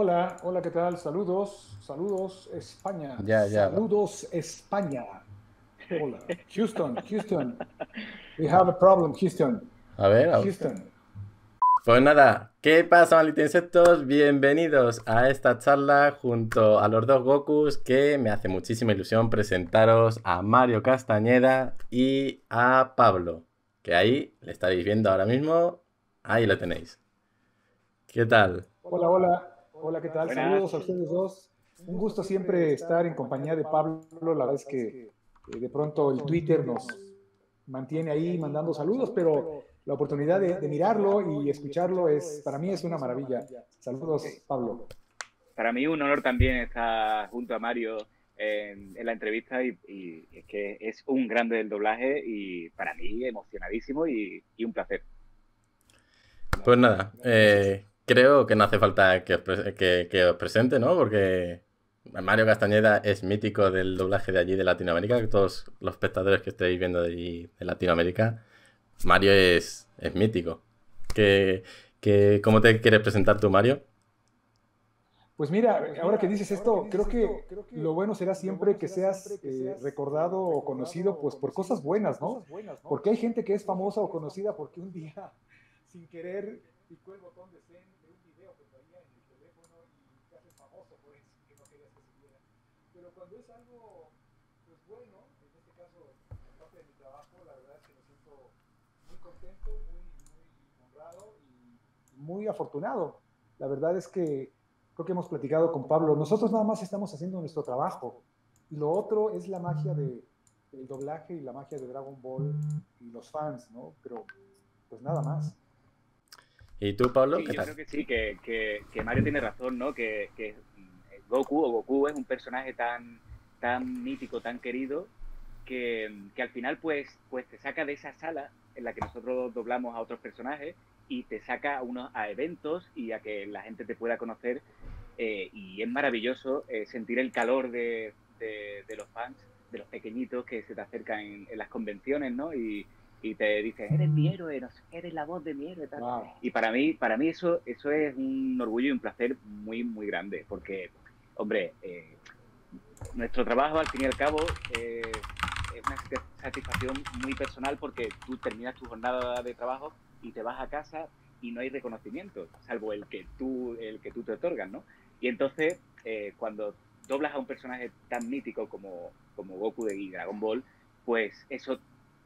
Hola, hola, ¿qué tal? Saludos, saludos España. Ya, saludos España. Hola, Houston. We have a problem, Houston. A ver, Houston. Pues nada, ¿qué pasa, malditos insectos? Bienvenidos a esta charla junto a los dos Gokus, que me hace muchísima ilusión presentaros a Mario Castañeda y a Pablo, que ahí le estaréis viendo ahora mismo, ahí lo tenéis. ¿Qué tal? Hola, ¿qué tal? Buenas. Saludos a ustedes dos. Un gusto siempre estar en compañía de Pablo. La verdad es que de pronto el Twitter nos mantiene ahí mandando saludos, pero la oportunidad de mirarlo y escucharlo para mí es una maravilla. Saludos, Pablo. Para mí un honor también estar junto a Mario en la entrevista y es que es un grande del doblaje y para mí emocionadísimo y un placer. Pues nada, creo que no hace falta que os presente, ¿no? Porque Mario Castañeda es mítico del doblaje de allí, de Latinoamérica. Que todos los espectadores que estéis viendo de allí, de Latinoamérica, Mario es mítico. ¿Cómo te quieres presentar tú, Mario? Pues mira, ahora que dices esto, creo que lo bueno será siempre que seas recordado o conocido pues por cosas buenas, ¿no? Porque hay gente que es famosa o conocida porque un día, sin querer, picó el botón de send de un video que traía en el teléfono y te hace famoso por eso, que no querías que se viera. Pero cuando es algo pues bueno, en este caso, en parte de mi trabajo, la verdad es que me siento muy contento, muy honrado y muy afortunado. La verdad es que creo que hemos platicado con Pablo. Nosotros nada más estamos haciendo nuestro trabajo. Y lo otro es la magia del doblaje y la magia de Dragon Ball y los fans, ¿no? Pero pues nada más. ¿Y tú, Pablo? Sí, ¿qué tal? Yo creo que sí, que Mario tiene razón, ¿no? Que Goku es un personaje tan mítico, tan querido, que al final pues te saca de esa sala en la que nosotros doblamos a otros personajes y te saca a eventos y a que la gente te pueda conocer. Y es maravilloso sentir el calor de los fans, de los pequeñitos que se te acercan en las convenciones, ¿no? Y te dicen, eres mi héroe, eres la voz de mi héroe. Tal. Wow. Y para mí eso es un orgullo y un placer muy, muy grande. Porque, hombre, nuestro trabajo, al fin y al cabo, es una satisfacción muy personal porque tú terminas tu jornada de trabajo y te vas a casa y no hay reconocimiento, salvo el que tú te otorgas, ¿no? Y entonces, cuando doblas a un personaje tan mítico como Goku de Dragon Ball, pues eso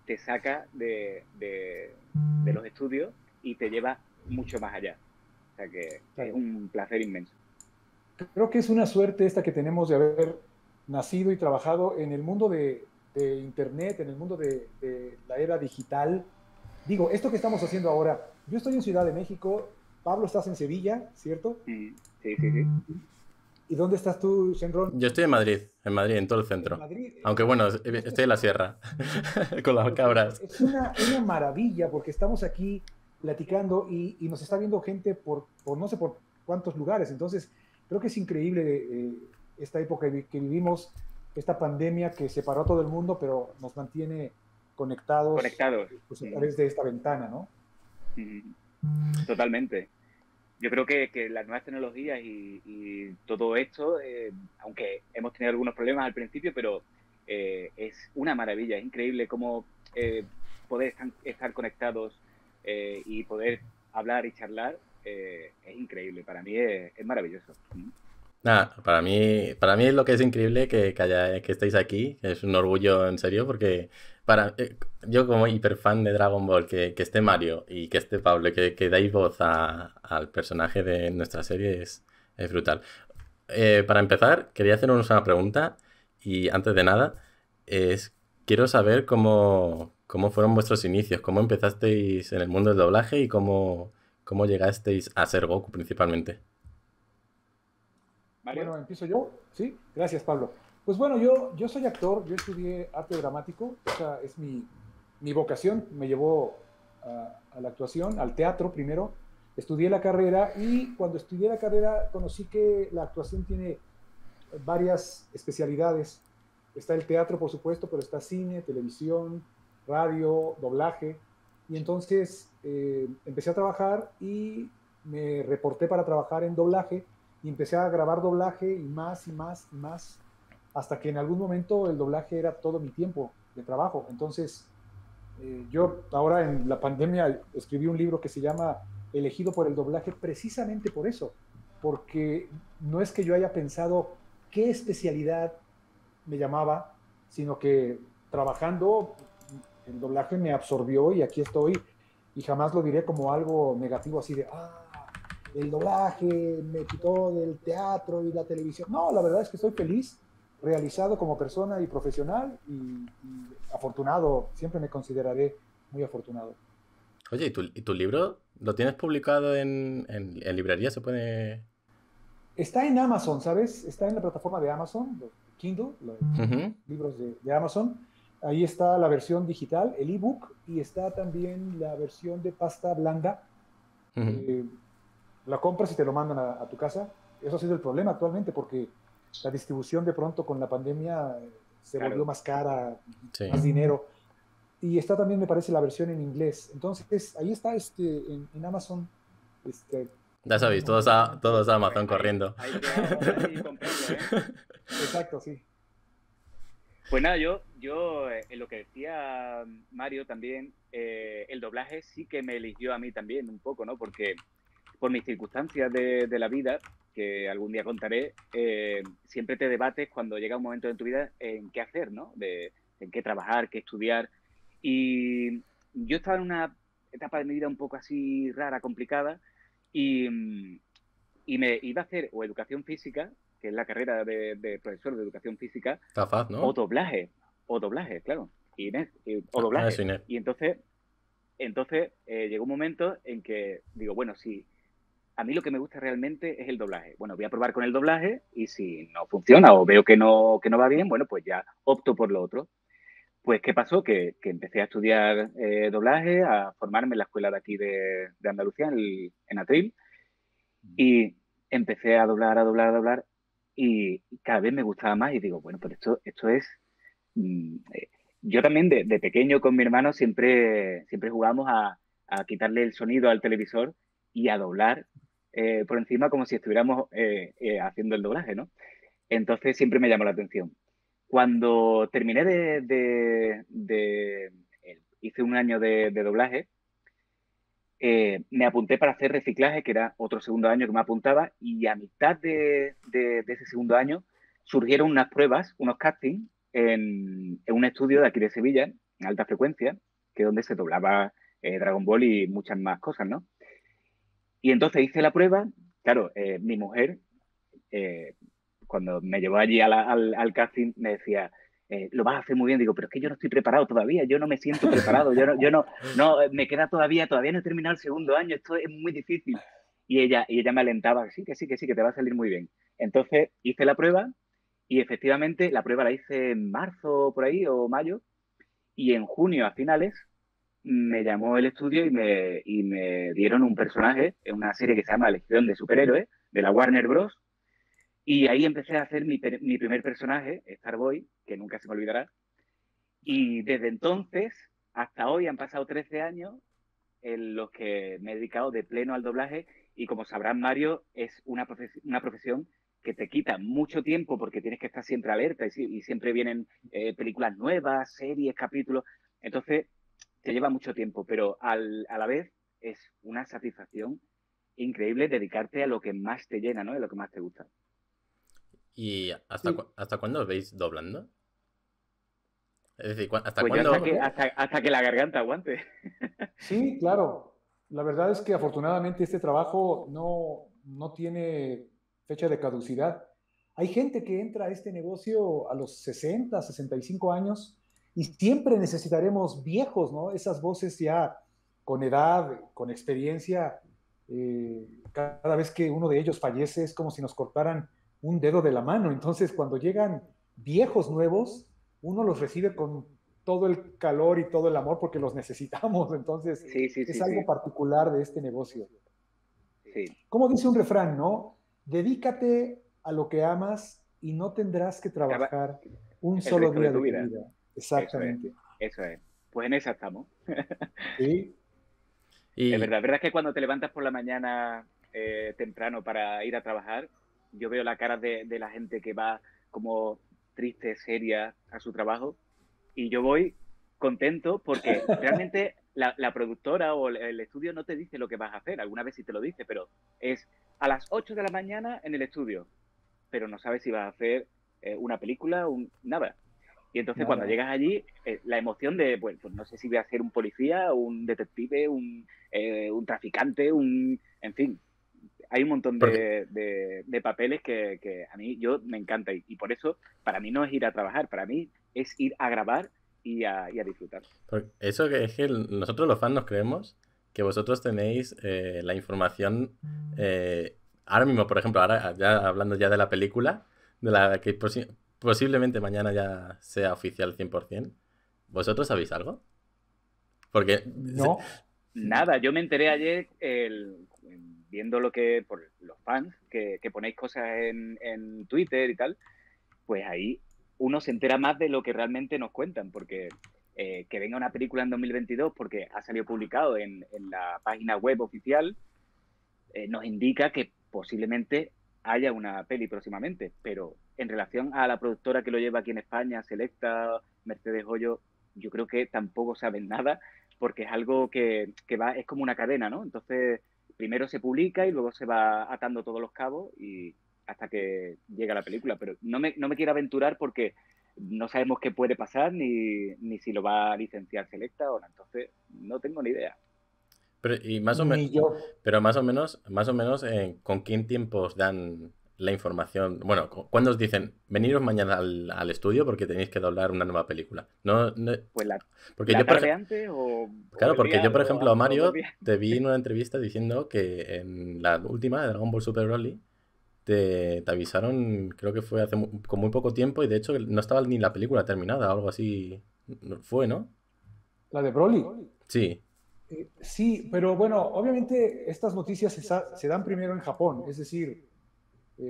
te saca de los estudios y te lleva mucho más allá. O sea que es un placer inmenso. Creo que es una suerte esta que tenemos de haber nacido y trabajado en el mundo de Internet, en el mundo de la era digital. Digo, esto que estamos haciendo ahora, yo estoy en Ciudad de México, Pablo, estás en Sevilla, ¿cierto? Sí. ¿Y dónde estás tú, Shenron? Yo estoy en Madrid, en todo el centro. Aunque bueno, estoy en la sierra, con las cabras. Es una maravilla porque estamos aquí platicando y nos está viendo gente por no sé por cuántos lugares. Entonces, creo que es increíble esta época que vivimos, esta pandemia que separó a todo el mundo, pero nos mantiene conectados. Pues, a través de esta ventana, ¿no? Totalmente. Yo creo que las nuevas tecnologías y todo esto, aunque hemos tenido algunos problemas al principio, pero es una maravilla, es increíble cómo poder estar conectados y poder hablar y charlar, es increíble, para mí es maravilloso. Nada, para mí es lo que es increíble que estéis aquí, es un orgullo en serio, porque yo como hiperfan de Dragon Ball, que esté Mario y que esté Pablo, que dais voz al personaje de nuestra serie es brutal. Para empezar, quería haceros una pregunta y antes de nada, quiero saber cómo fueron vuestros inicios, cómo empezasteis en el mundo del doblaje y cómo llegasteis a ser Goku principalmente. Mario. Bueno, empiezo yo. Sí, gracias, Pablo. Pues bueno, yo soy actor, yo estudié arte dramático, o sea, es mi vocación, me llevó a la actuación, al teatro primero, estudié la carrera y cuando estudié la carrera conocí que la actuación tiene varias especialidades. Está el teatro, por supuesto, pero está cine, televisión, radio, doblaje. Y entonces empecé a trabajar y me reporté para trabajar en doblaje y empecé a grabar doblaje y más, hasta que en algún momento el doblaje era todo mi tiempo de trabajo. Entonces, yo ahora en la pandemia escribí un libro que se llama Elegido por el doblaje, precisamente por eso, porque no es que yo haya pensado qué especialidad me llamaba, sino que trabajando el doblaje me absorbió y aquí estoy, y jamás lo diré como algo negativo así de, ah, el doblaje me quitó del teatro y la televisión. No, la verdad es que estoy feliz, realizado como persona y profesional, y afortunado. Siempre me consideraré muy afortunado. Oye, ¿y tu libro lo tienes publicado en librería? ¿Se puede...? Está en Amazon, ¿sabes? Está en la plataforma de Amazon, de Kindle, los libros de Amazon. Ahí está la versión digital, el ebook, y está también la versión de pasta blanda. La compras y te lo mandan a tu casa. Eso ha sido el problema actualmente, porque la distribución de pronto con la pandemia se volvió más cara, más dinero. Y está también, me parece, la versión en inglés. Entonces, ahí está en Amazon. Ya sabéis, todos a Amazon corriendo. Hay que comprarlo, ¿eh? Exacto, sí. Pues nada, yo en lo que decía Mario también, el doblaje sí que me eligió a mí también un poco, ¿no? Porque por mis circunstancias de la vida, que algún día contaré, siempre te debates cuando llega un momento de tu vida en qué hacer, ¿no? En qué trabajar, qué estudiar. Y yo estaba en una etapa de mi vida un poco así rara, complicada, y me iba a hacer o educación física, que es la carrera de profesor de educación física, Tafaz, ¿no? o doblaje, claro, Inés, o doblaje. Ah, eso, Inés. Y entonces llegó un momento en que digo, bueno, sí, a mí lo que me gusta realmente es el doblaje. Bueno, voy a probar con el doblaje y si no funciona o veo que no va bien, bueno, pues ya opto por lo otro. Pues, ¿qué pasó? Que empecé a estudiar doblaje, a formarme en la escuela de aquí de Andalucía, en Atril, y empecé a doblar, y cada vez me gustaba más y digo, bueno, pues esto es... Yo también de pequeño con mi hermano siempre jugamos a quitarle el sonido al televisor y a doblar por encima como si estuviéramos haciendo el doblaje, ¿no? Entonces siempre me llamó la atención. Cuando terminé hice un año de doblaje, me apunté para hacer reciclaje, que era otro segundo año que me apuntaba, y a mitad de ese segundo año surgieron unas pruebas, unos castings, en un estudio de aquí de Sevilla, en alta frecuencia, que es donde se doblaba Dragon Ball y muchas más cosas, ¿no? Y entonces hice la prueba, claro, mi mujer... Cuando me llevó allí al casting, me decía, lo vas a hacer muy bien. Digo, pero es que yo no estoy preparado todavía, yo no me siento preparado, yo no, me queda todavía no he terminado el segundo año, esto es muy difícil. Y ella me alentaba, sí, que te va a salir muy bien. Entonces hice la prueba y efectivamente la prueba la hice en marzo por ahí o mayo, y en junio a finales me llamó el estudio y me dieron un personaje en una serie que se llama Legión de Superhéroes, de la Warner Bros., y ahí empecé a hacer mi primer personaje, Starboy, que nunca se me olvidará. Y desde entonces hasta hoy han pasado 13 años en los que me he dedicado de pleno al doblaje. Y como sabrán, Mario, es una profesión que te quita mucho tiempo porque tienes que estar siempre alerta y siempre vienen películas nuevas, series, capítulos. Entonces te lleva mucho tiempo, pero a la vez es una satisfacción increíble dedicarte a lo que más te llena, ¿no? A lo que más te gusta. ¿Y hasta cuándo os veis doblando? Es decir, ¿hasta cuándo? Hasta que la garganta aguante. Sí, claro. La verdad es que afortunadamente este trabajo no tiene fecha de caducidad. Hay gente que entra a este negocio a los 60, 65 años y siempre necesitaremos viejos, ¿no? Esas voces ya con edad, con experiencia. Cada vez que uno de ellos fallece es como si nos cortaran un dedo de la mano. Entonces, cuando llegan viejos nuevos, uno los recibe con todo el calor y todo el amor porque los necesitamos. Entonces, es algo particular de este negocio. Sí. Como dice un refrán, ¿no? Dedícate a lo que amas y no tendrás que trabajar un solo día de tu vida. Exactamente. Eso es. Pues en esa estamos. Sí. La verdad es que cuando te levantas por la mañana temprano para ir a trabajar, yo veo la cara de la gente que va como triste, seria a su trabajo, y yo voy contento porque realmente la productora o el estudio no te dice lo que vas a hacer. Alguna vez sí te lo dice, pero es a las 8 de la mañana en el estudio, pero no sabes si vas a hacer una película, nada. Y entonces cuando llegas allí, la emoción de, bueno, pues no sé si voy a ser un policía, un detective, un traficante, en fin, hay un montón de papeles que a mí, yo me encanta. Y por eso, para mí no es ir a trabajar, para mí es ir a grabar y a disfrutar. Eso que es que nosotros los fans nos creemos que vosotros tenéis la información ahora mismo, por ejemplo, ahora ya hablando ya de la película, de la que posiblemente mañana ya sea oficial 100%, ¿vosotros sabéis algo? Porque... No, nada, yo me enteré ayer viendo lo que... por los fans, que ponéis cosas en Twitter y tal, pues ahí uno se entera más de lo que realmente nos cuentan, porque que venga una película en 2022, porque ha salido publicado en la página web oficial, nos indica que posiblemente haya una peli próximamente, pero... En relación a la productora que lo lleva aquí en España, Selecta, Mercedes Hoyo, yo creo que tampoco saben nada, porque es algo que va, es como una cadena, ¿no? Entonces, primero se publica y luego se va atando todos los cabos y hasta que llega la película. Pero no me quiero aventurar porque no sabemos qué puede pasar ni si lo va a licenciar Selecta o no. Entonces, no tengo ni idea. Pero, y más o menos, pero más o menos, ¿con qué tiempo os dan la información? Bueno, ¿cuándo os dicen veniros mañana al estudio porque tenéis que doblar una nueva película? No, pues porque yo, tarde antes o... Claro, porque yo, por ejemplo, a Mario te vi en una entrevista diciendo que en la última de Dragon Ball Super Broly te avisaron, creo que fue hace con muy poco tiempo, y de hecho no estaba ni la película terminada o algo así. Fue, ¿no? ¿La de Broly? Sí. Sí, pero bueno, obviamente estas noticias se dan primero en Japón, es decir...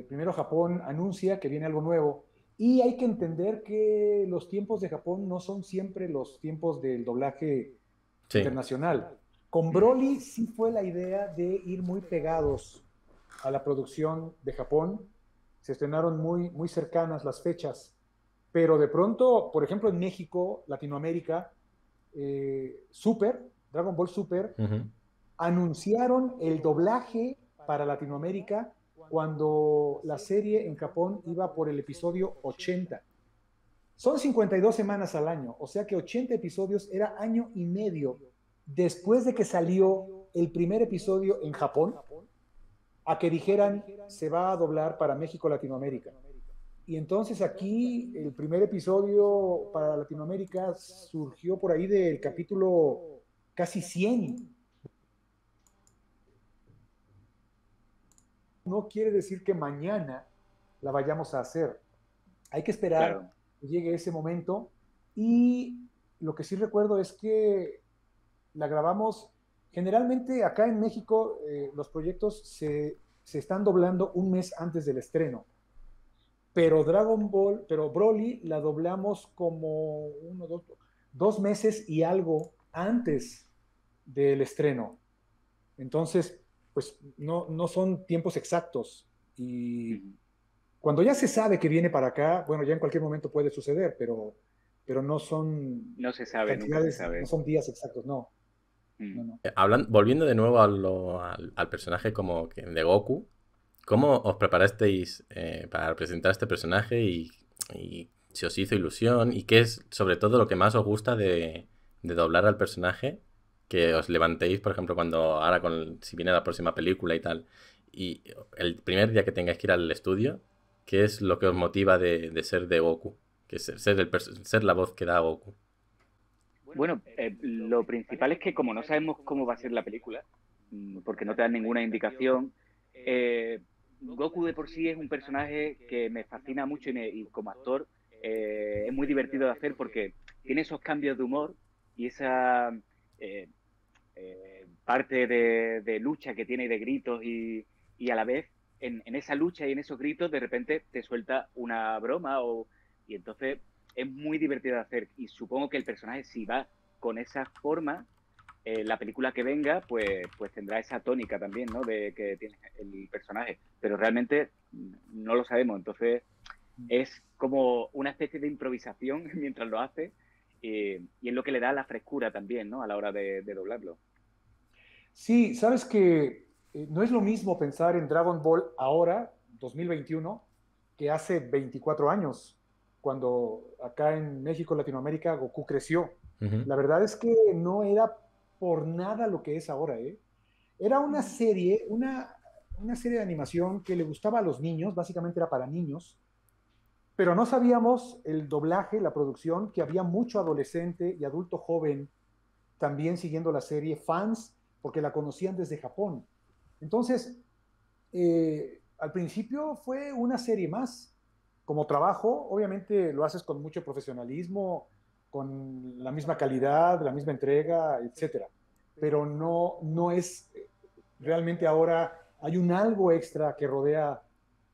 primero Japón anuncia que viene algo nuevo, y hay que entender que los tiempos de Japón no son siempre los tiempos del doblaje internacional. Con Broly sí fue la idea de ir muy pegados a la producción de Japón, se estrenaron muy, muy cercanas las fechas, pero de pronto, por ejemplo en México, Latinoamérica, Dragon Ball Super, anunciaron el doblaje para Latinoamérica cuando la serie en Japón iba por el episodio 80. Son 52 semanas al año, o sea que 80 episodios era año y medio. Después de que salió el primer episodio en Japón, a que dijeran, se va a doblar para México, Latinoamérica. Y entonces aquí el primer episodio para Latinoamérica surgió por ahí del capítulo casi 100. No quiere decir que mañana la vayamos a hacer. Hay que esperar que llegue ese momento. Y lo que sí recuerdo es que la grabamos... Generalmente acá en México los proyectos se están doblando un mes antes del estreno. Pero Broly la doblamos como dos meses y algo antes del estreno. Entonces... pues no son tiempos exactos, y cuando ya se sabe que viene para acá, bueno, ya en cualquier momento puede suceder, pero no son... No se sabe, nunca se sabe. No son días exactos, no. No. Volviendo de nuevo al personaje como que de Goku, ¿cómo os preparasteis para presentar este personaje y si os hizo ilusión? ¿Y qué es sobre todo lo que más os gusta de doblar al personaje? Que os levantéis, por ejemplo, si viene la próxima película y tal, y el primer día que tengáis que ir al estudio, ¿qué es lo que os motiva de ser de Goku? Que es ser la voz que da Goku. Bueno, lo principal es que como no sabemos cómo va a ser la película, porque no te dan ninguna indicación, Goku de por sí es un personaje que me fascina mucho y como actor es muy divertido de hacer porque tiene esos cambios de humor y esa... parte de lucha que tiene, de gritos y a la vez en esa lucha y en esos gritos de repente te suelta una broma y entonces es muy divertido de hacer, y supongo que el personaje, si va con esa forma, la película que venga pues tendrá esa tónica también, ¿no? De que tiene el personaje, pero realmente no lo sabemos. Entonces es como una especie de improvisación mientras lo hace, y es lo que le da la frescura también, ¿no?, a la hora de doblarlo. Sí, sabes que no es lo mismo pensar en Dragon Ball ahora, 2021, que hace 24 años, cuando acá en México, Latinoamérica, Goku creció. Uh-huh. La verdad es que no era por nada lo que es ahora, ¿eh? Era una serie de animación que le gustaba a los niños, básicamente era para niños, pero no sabíamos el doblaje, la producción, que había mucho adolescente y adulto joven también siguiendo la serie, fans, porque la conocían desde Japón. Entonces, al principio fue una serie más. Como trabajo, obviamente lo haces con mucho profesionalismo, con la misma calidad, la misma entrega, etc. Pero no es... Realmente ahora hay un algo extra que rodea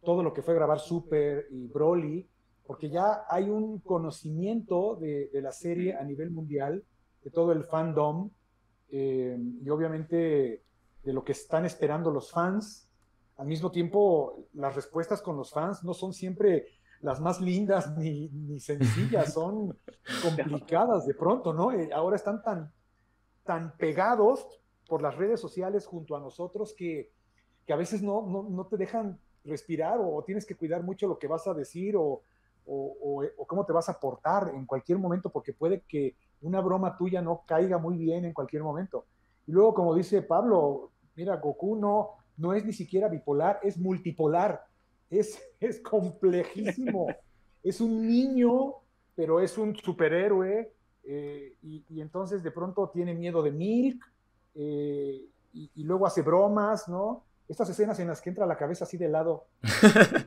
todo lo que fue grabar Super y Broly, porque ya hay un conocimiento de la serie a nivel mundial, de todo el fandom, y obviamente de lo que están esperando los fans. Al mismo tiempo, las respuestas con los fans no son siempre las más lindas ni sencillas, son complicadas de pronto, ¿no? Ahora están tan pegados por las redes sociales junto a nosotros que a veces no te dejan respirar, o tienes que cuidar mucho lo que vas a decir o cómo te vas a portar en cualquier momento, porque puede que una broma tuya no caiga muy bien en cualquier momento. Y luego, como dice Pablo, mira, Goku no es ni siquiera bipolar, es multipolar, es complejísimo, es un niño, pero es un superhéroe, y entonces de pronto tiene miedo de Milk, y luego hace bromas, ¿no? Estas escenas en las que entra la cabeza así de lado,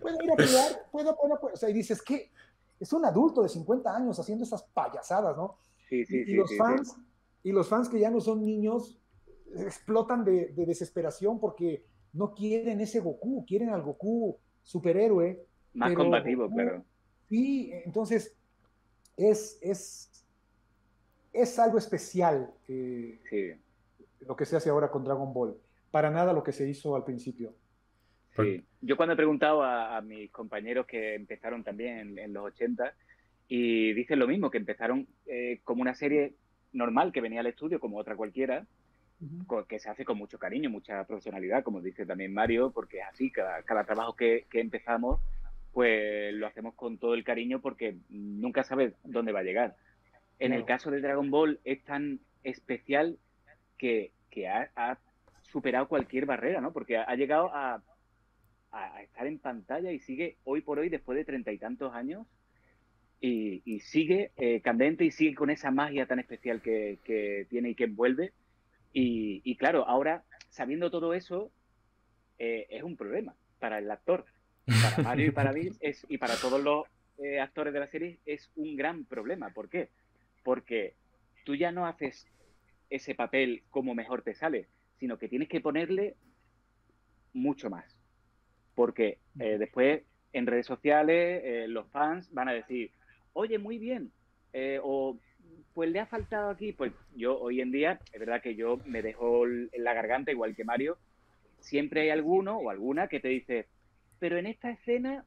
puedo ir a pelear, puedo, o sea, y dices, ¿qué? Es un adulto de 50 años haciendo esas payasadas, ¿no? Y los fans que ya no son niños explotan de desesperación, porque no quieren ese Goku, quieren al Goku superhéroe. Más combativo, claro. Sí, entonces es algo especial, sí, lo que se hace ahora con Dragon Ball. Para nada lo que se hizo al principio. Sí. Yo cuando he preguntado a mis compañeros que empezaron también en los 80, y dicen lo mismo, que empezaron como una serie normal que venía al estudio como otra cualquiera, uh-huh, que se hace con mucho cariño, mucha profesionalidad, como dice también Mario, porque es así, cada trabajo que empezamos, pues lo hacemos con todo el cariño, porque nunca sabes dónde va a llegar. En el caso de Dragon Ball es tan especial que ha superado cualquier barrera, ¿no? Porque ha llegado a estar en pantalla y sigue hoy por hoy, después de 30 y tantos años, y sigue candente, y sigue con esa magia tan especial que tiene y que envuelve. Y claro, ahora, sabiendo todo eso, es un problema para el actor. Para Mario y para mí, y para todos los actores de la serie, es un gran problema. ¿Por qué? Porque tú ya no haces ese papel como mejor te sale, sino que tienes que ponerle mucho más. Porque después, en redes sociales, los fans van a decir... Oye, muy bien, o pues le ha faltado aquí. Pues yo hoy en día, es verdad que yo me dejo la garganta, igual que Mario. Siempre hay alguno o alguna que te dice, pero en esta escena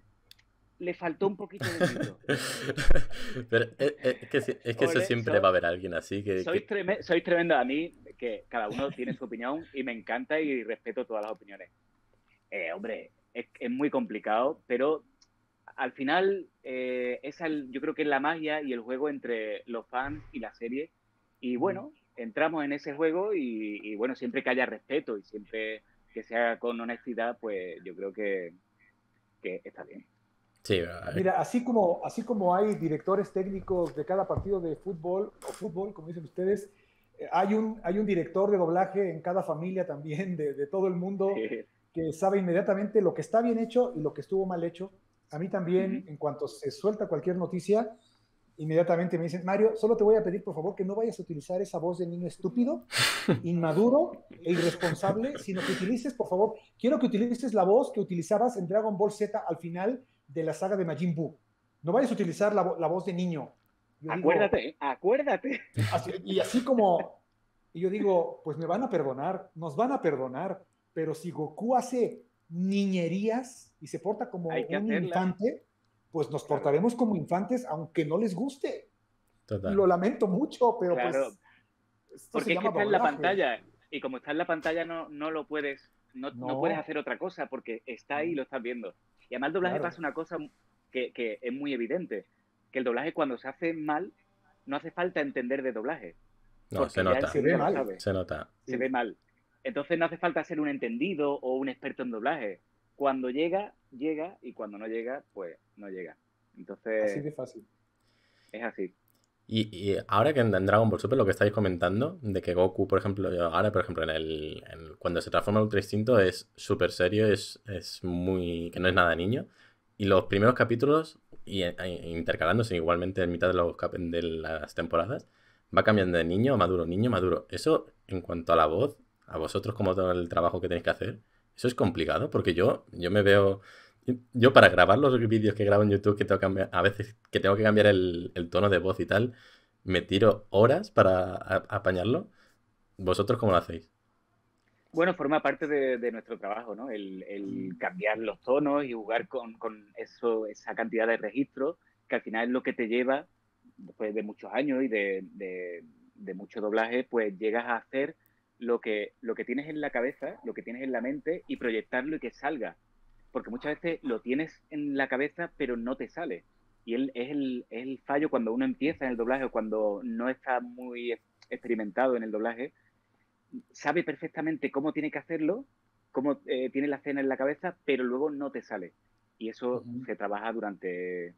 le faltó un poquito de grito. Pero es que eso siempre va a haber alguien así. Soy tremendo. A mí, que cada uno tiene su opinión y me encanta y respeto todas las opiniones. Hombre, es muy complicado, pero... Al final, yo creo que es la magia y el juego entre los fans y la serie. Y bueno, entramos en ese juego y bueno, siempre que haya respeto y siempre que se haga con honestidad, pues yo creo que está bien. Sí, mira, así como hay directores técnicos de cada partido de fútbol, o fútbol, como dicen ustedes, hay un director de doblaje en cada familia también, de todo el mundo, sí, que sabe inmediatamente lo que está bien hecho y lo que estuvo mal hecho. A mí también, en cuanto se suelta cualquier noticia, inmediatamente me dicen, Mario, solo te voy a pedir, por favor, que no vayas a utilizar esa voz de niño estúpido, inmaduro e irresponsable, sino que utilices, por favor, quiero que utilices la voz que utilizabas en Dragon Ball Z al final de la saga de Majin Buu. No vayas a utilizar la voz de niño. Yo acuérdate, digo, acuérdate. Y yo digo, pues me van a perdonar, nos van a perdonar, pero si Goku hace niñerías, y se porta como un infante, pues nos portaremos como infantes, aunque no les guste. Total. Lo lamento mucho, pero pues... Porque es que está en la pantalla, y como está en la pantalla no puedes hacer otra cosa, porque está ahí y lo estás viendo. Y además el doblaje pasa una cosa que es muy evidente, que el doblaje cuando se hace mal, no hace falta entender de doblaje. No, se nota. Se ve mal. Se nota. Se ve mal. Entonces no hace falta ser un entendido o un experto en doblaje. Cuando llega, llega, y cuando no llega, pues no llega. Entonces... Así de fácil. Es así. Y ahora que en Dragon Ball Super lo que estáis comentando, de que Goku, por ejemplo, ahora, por ejemplo, cuando se transforma en Ultra Instinto es súper serio, es muy... que no es nada niño. Y los primeros capítulos, intercalándose igualmente en mitad de las temporadas, va cambiando de niño a maduro, niño a maduro. Eso, en cuanto a la voz, a vosotros como todo el trabajo que tenéis que hacer, eso es complicado, porque yo me veo... Yo para grabar los vídeos que grabo en YouTube, que tengo que cambiar, a veces que tengo que cambiar el tono de voz y tal, me tiro horas para apañarlo. ¿Vosotros cómo lo hacéis? Bueno, forma parte de nuestro trabajo, ¿no? El cambiar los tonos y jugar con esa cantidad de registros, que al final es lo que te lleva, después de muchos años y de mucho doblaje, pues llegas a hacer lo que tienes en la cabeza, lo que tienes en la mente, y proyectarlo y que salga. Porque muchas veces lo tienes en la cabeza, pero no te sale. Y es el fallo cuando uno empieza en el doblaje o cuando no está muy experimentado en el doblaje. Sabe perfectamente cómo tiene que hacerlo, cómo tiene la escena en la cabeza, pero luego no te sale. Y eso se trabaja durante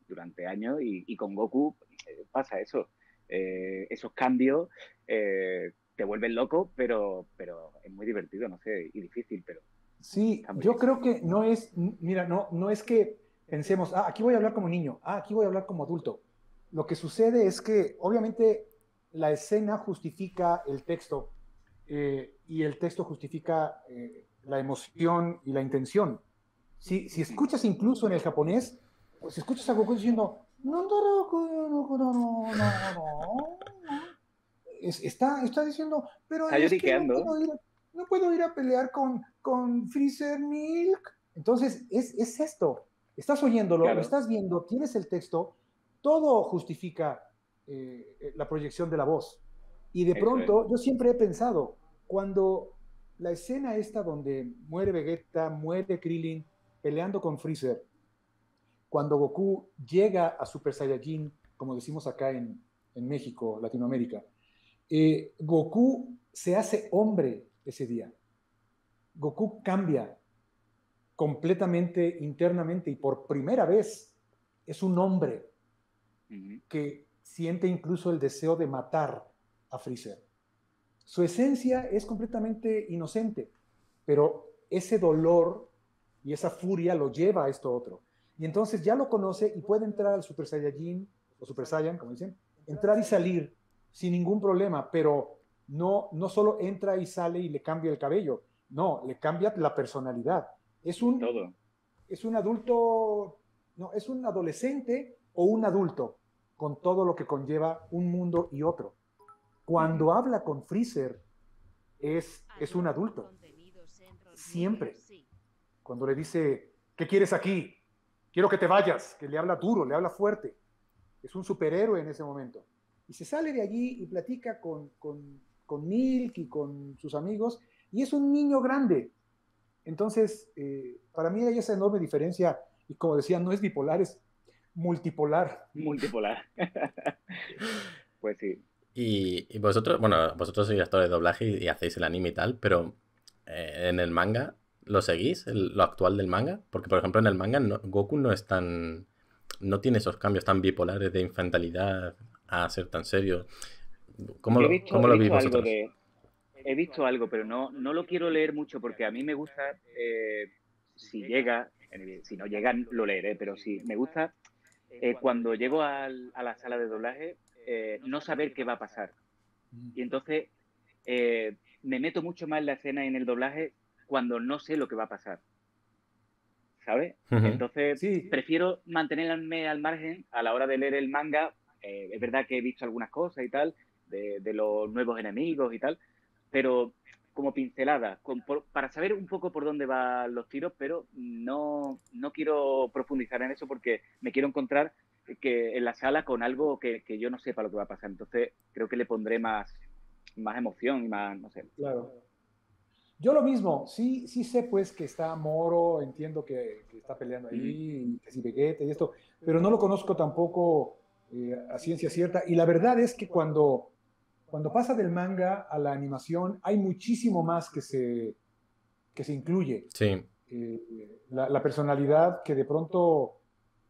años. Y con Goku pasa eso. Esos cambios te vuelven loco, pero es muy divertido, no sé, y difícil, pero... Sí, yo creo que no es, mira, no es que pensemos, aquí voy a hablar como niño, aquí voy a hablar como adulto. Lo que sucede es que, obviamente, la escena justifica el texto y el texto justifica la emoción y la intención. Si escuchas incluso en el japonés, pues si escuchas a Goku diciendo, no, está diciendo, pero está lloriqueando. No puedo ir a pelear con Freezer, Milk. Entonces, es esto. Estás oyéndolo, lo estás viendo, tienes el texto, todo justifica la proyección de la voz. Y de pronto, yo siempre he pensado, cuando la escena esta donde muere Vegeta, muere Krillin, peleando con Freezer, cuando Goku llega a Super Saiyajin, como decimos acá en México, Latinoamérica, Goku se hace hombre. Ese día, Goku cambia completamente internamente y por primera vez es un hombre que siente incluso el deseo de matar a Freezer. Su esencia es completamente inocente, pero ese dolor y esa furia lo lleva a esto otro. Y entonces ya lo conoce y puede entrar al Super Saiyajin, o Super Saiyan, como dicen, entrar y salir sin ningún problema, pero... No solo entra y sale y le cambia el cabello, no, le cambia la personalidad. Es un adolescente o un adulto, con todo lo que conlleva un mundo y otro. Cuando habla con Freezer, es un adulto. Siempre. Cuando le dice, ¿qué quieres aquí? Quiero que te vayas, que le habla duro, le habla fuerte. Es un superhéroe en ese momento. Y se sale de allí y platica con Milk y con sus amigos, y es un niño grande. Entonces, para mí hay esa enorme diferencia, y como decía, no es bipolar, es multipolar. Multipolar. Pues sí. Y vosotros, bueno, vosotros sois actores de doblaje y hacéis el anime y tal, pero en el manga, ¿lo seguís? ¿Lo actual del manga? Porque, por ejemplo, en el manga Goku no es tan... no tiene esos cambios tan bipolares de infantilidad a ser tan serio. ¿Cómo lo veis vosotros? He visto algo, pero no lo quiero leer mucho, porque a mí me gusta, si no llega lo leeré, pero sí, me gusta cuando llego a la sala de doblaje no saber qué va a pasar. Y entonces me meto mucho más en la escena y en el doblaje cuando no sé lo que va a pasar. ¿Sabes? Entonces prefiero mantenerme al margen a la hora de leer el manga. Es verdad que he visto algunas cosas y tal, de los nuevos enemigos y tal, pero como pinceladas, para saber un poco por dónde van los tiros, pero no quiero profundizar en eso porque me quiero encontrar que en la sala con algo que yo no sepa lo que va a pasar. Entonces creo que le pondré más emoción y más, no sé. Claro. Yo lo mismo, sí sé pues que está Moro, entiendo que está peleando ahí, que si Vegeta y esto, pero no lo conozco tampoco a ciencia cierta. Y la verdad es que cuando pasa del manga a la animación hay muchísimo más que se incluye. Sí. La personalidad que de pronto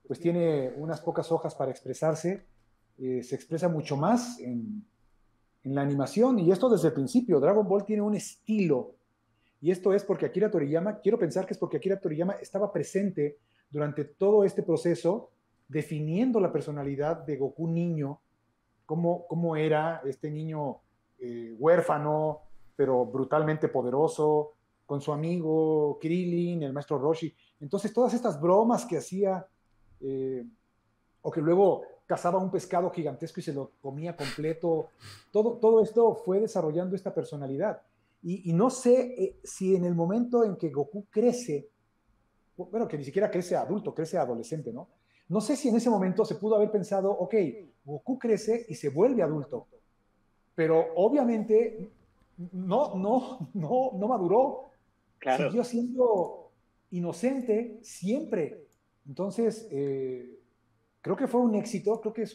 pues tiene unas pocas hojas para expresarse, se expresa mucho más en la animación, y esto desde el principio. Dragon Ball tiene un estilo, y esto es porque Akira Toriyama, quiero pensar que es porque Akira Toriyama estaba presente durante todo este proceso, definiendo la personalidad de Goku niño, cómo era este niño huérfano, pero brutalmente poderoso, con su amigo Krillin, el maestro Roshi. Entonces todas estas bromas que hacía, o que luego cazaba un pescado gigantesco y se lo comía completo, todo esto fue desarrollando esta personalidad. Y no sé si en el momento en que Goku crece, bueno, que ni siquiera crece adulto, crece adolescente, ¿no? No sé si en ese momento se pudo haber pensado, ok, Goku crece y se vuelve adulto, pero obviamente no maduró. Claro. Siguió siendo inocente siempre. Entonces, creo que fue un éxito, creo que es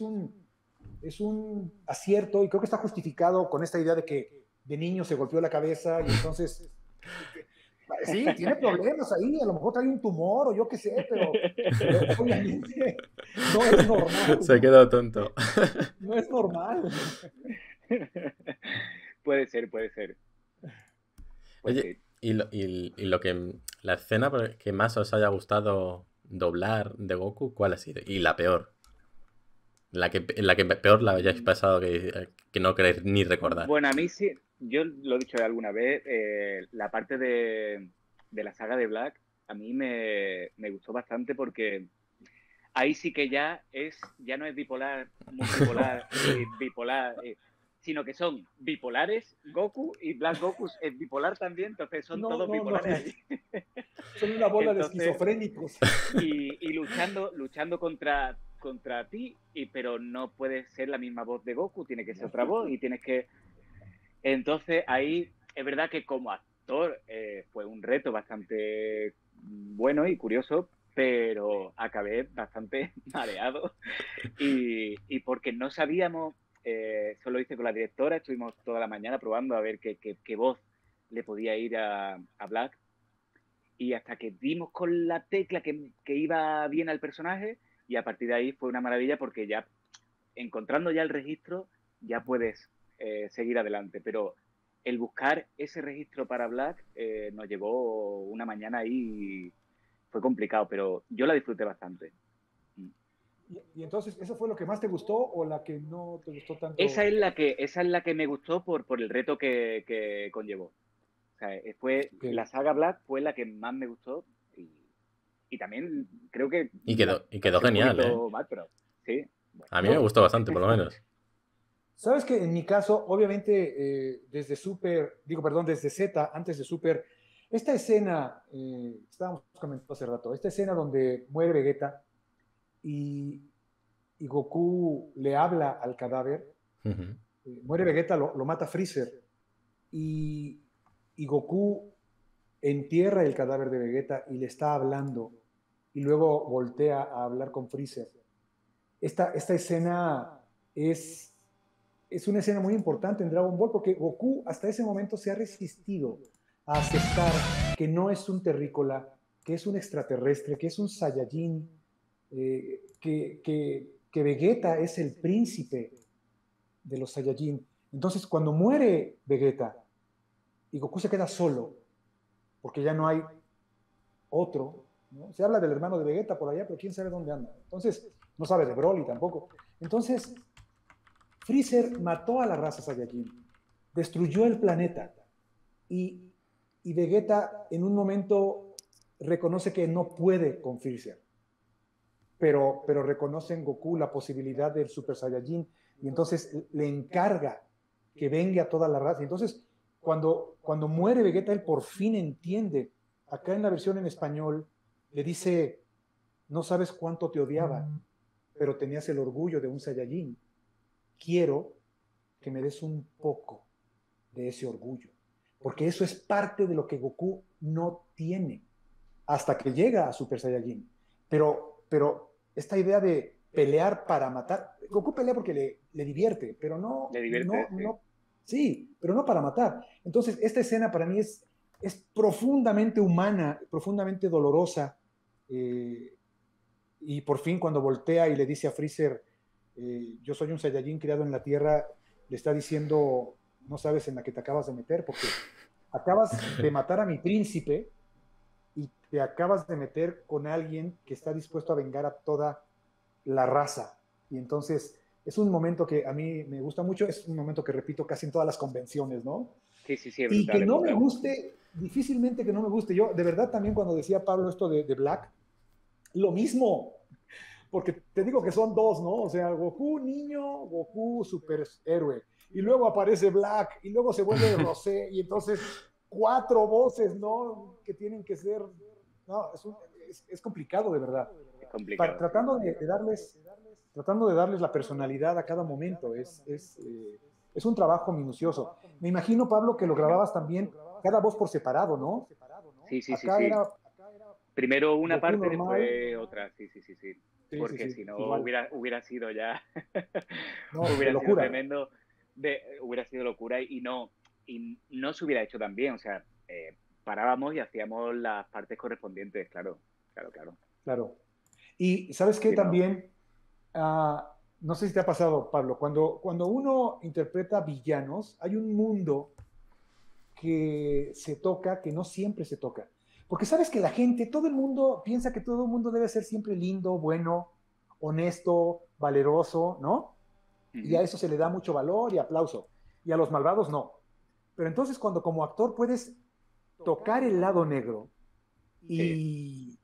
un acierto, y creo que está justificado con esta idea de que de niño se golpeó la cabeza y entonces... Sí, tiene problemas ahí, a lo mejor trae un tumor o yo qué sé, pero obviamente no es normal. Se ha quedado tonto. No es normal. Puede ser. Oye, y la escena que más os haya gustado doblar de Goku, ¿cuál ha sido? Y la peor. La que peor la hayáis pasado que no queréis ni recordar. Bueno, a mí sí... Yo lo he dicho alguna vez, la parte de la saga de Black a mí me gustó bastante, porque ahí sí que ya no es bipolar, multipolar y bipolar, sino que son bipolares Goku y Black Goku es bipolar también, entonces son todos bipolares. No. Son una bola de esquizofrénicos. Y luchando contra ti, pero no puede ser la misma voz de Goku, tiene que ser otra voz y tienes que... Entonces ahí es verdad que como actor fue un reto bastante bueno y curioso, pero acabé bastante mareado y porque no sabíamos, solo hice con la directora, estuvimos toda la mañana probando a ver qué voz le podía ir a Black, y hasta que dimos con la tecla que iba bien al personaje, y a partir de ahí fue una maravilla porque ya encontrando ya el registro ya puedes... seguir adelante, pero el buscar ese registro para Black nos llevó una mañana y fue complicado, pero yo la disfruté bastante. Y entonces, ¿eso fue lo que más te gustó o la que no te gustó tanto? Esa es la que me gustó por el reto que conllevó. O sea, la saga Black fue la que más me gustó y también creo que... Y quedó genial, mal, pero, sí, bueno. A mí me gustó bastante, por lo menos. Sabes que en mi caso, obviamente, desde Z, antes de Super, esta escena, estábamos comentando hace rato, esta escena donde muere Vegeta y Goku le habla al cadáver, uh-huh. Muere Vegeta, lo mata Freezer, y Goku entierra el cadáver de Vegeta y le está hablando, y luego voltea a hablar con Freezer. Esta escena es una escena muy importante en Dragon Ball, porque Goku hasta ese momento se ha resistido a aceptar que no es un terrícola, que es un extraterrestre, que es un Saiyajin, que Vegeta es el príncipe de los Saiyajin. Entonces, cuando muere Vegeta y Goku se queda solo, porque ya no hay otro, ¿no? Se habla del hermano de Vegeta por allá, pero quién sabe dónde anda. Entonces, no sabe de Broly tampoco. Entonces... Freezer mató a la raza Saiyajin, destruyó el planeta, y Vegeta en un momento reconoce que no puede con Freezer, pero reconoce en Goku la posibilidad del Super Saiyajin, y entonces le encarga que venga a toda la raza. Entonces Cuando muere Vegeta, él por fin entiende. Acá en la versión en español le dice, no sabes cuánto te odiaba, pero tenías el orgullo de un Saiyajin. Quiero que me des un poco de ese orgullo, porque eso es parte de lo que Goku no tiene hasta que llega a Super Saiyajin. Pero esta idea de pelear para matar, Goku pelea porque le divierte, pero no... Le divierte, sí, pero no para matar. Entonces, esta escena para mí es profundamente humana, profundamente dolorosa. Y por fin, cuando voltea y le dice a Freezer, yo soy un Saiyajin criado en la Tierra, le está diciendo, no sabes en la que te acabas de meter, porque acabas de matar a mi príncipe y te acabas de meter con alguien que está dispuesto a vengar a toda la raza. Y entonces... Es un momento que a mí me gusta mucho, es un momento que repito casi en todas las convenciones, ¿no? Sí, sí, sí. Y que no me guste, difícilmente que no me guste. Yo, de verdad, también cuando decía Pablo esto de Black, lo mismo, porque te digo que son dos, ¿no? O sea, Goku niño, Goku superhéroe, y luego aparece Black, y luego se vuelve Rosé, y entonces cuatro voces, ¿no? Que tienen que ser... No, es complicado, de verdad. Complicado. Tratando de darles la personalidad a cada momento. Es un trabajo minucioso. Me imagino, Pablo, que lo grababas también cada voz por separado, ¿no? Sí, sí, acá sí. Era primero una parte, normal. Después otra. Sí, sí, sí, sí. Porque si no, hubiera sido ya... No, hubiera sido tremendo. Hubiera sido locura y no se hubiera hecho tan bien. O sea, parábamos y hacíamos las partes correspondientes, claro. Y ¿sabes qué? Sí, también... no sé si te ha pasado, Pablo, cuando uno interpreta villanos, hay un mundo que se toca, que no siempre se toca. Porque sabes que la gente, todo el mundo piensa que todo el mundo debe ser siempre lindo, bueno, honesto, valeroso, ¿no? Y a eso se le da mucho valor y aplauso. Y a los malvados no. Pero entonces cuando como actor puedes tocar el lado negro y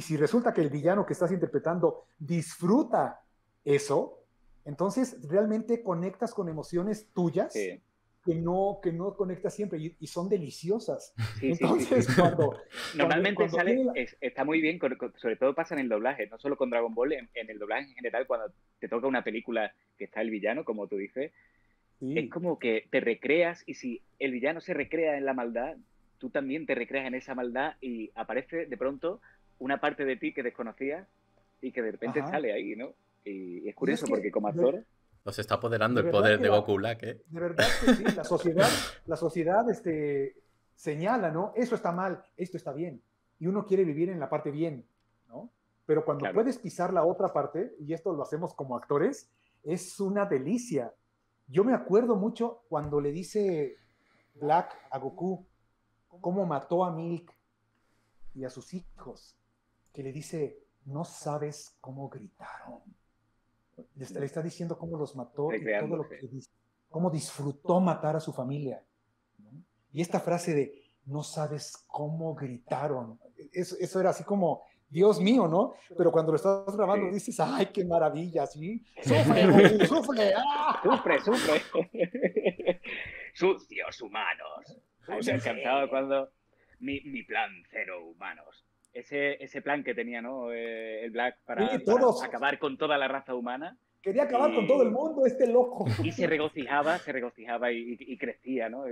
si resulta que el villano que estás interpretando disfruta eso, entonces realmente conectas con emociones tuyas que no conectas siempre y son deliciosas. Sí, entonces, sí, sí. Normalmente sale, está muy bien, sobre todo pasa en el doblaje, no solo con Dragon Ball, en el doblaje en general, cuando te toca una película que está el villano, como tú dices, es como que te recreas, y si el villano se recrea en la maldad, tú también te recreas en esa maldad y aparece de pronto una parte de ti que desconocías y que de repente sale ahí, ¿no? Y es curioso, es que, porque como actor... Nos está apoderando el poder de Goku Black, ¿eh? De verdad que sí, la sociedad señala, ¿no? Eso está mal, esto está bien. Y uno quiere vivir en la parte bien, ¿no? Pero cuando puedes pisar la otra parte, y esto lo hacemos como actores, es una delicia. Yo me acuerdo mucho cuando le dice Black a Goku cómo mató a Milk y a sus hijos, que le dice, no sabes cómo gritaron. Le está diciendo cómo los mató y todo lo que dice, cómo disfrutó matar a su familia, ¿no? Y esta frase de, no sabes cómo gritaron, eso era así como, Dios mío, ¿no? Pero cuando lo estás grabando dices, ay, qué maravilla, ¿sí? ¡Sufre, sufre! ¡Ah! ¡Sufre! ¡Sucios humanos! O sea, encantado cuando mi plan cero humanos, ese plan que tenía, ¿no? El Black para acabar con toda la raza humana, quería acabar con todo el mundo, este loco, y se regocijaba y crecía, ¿no?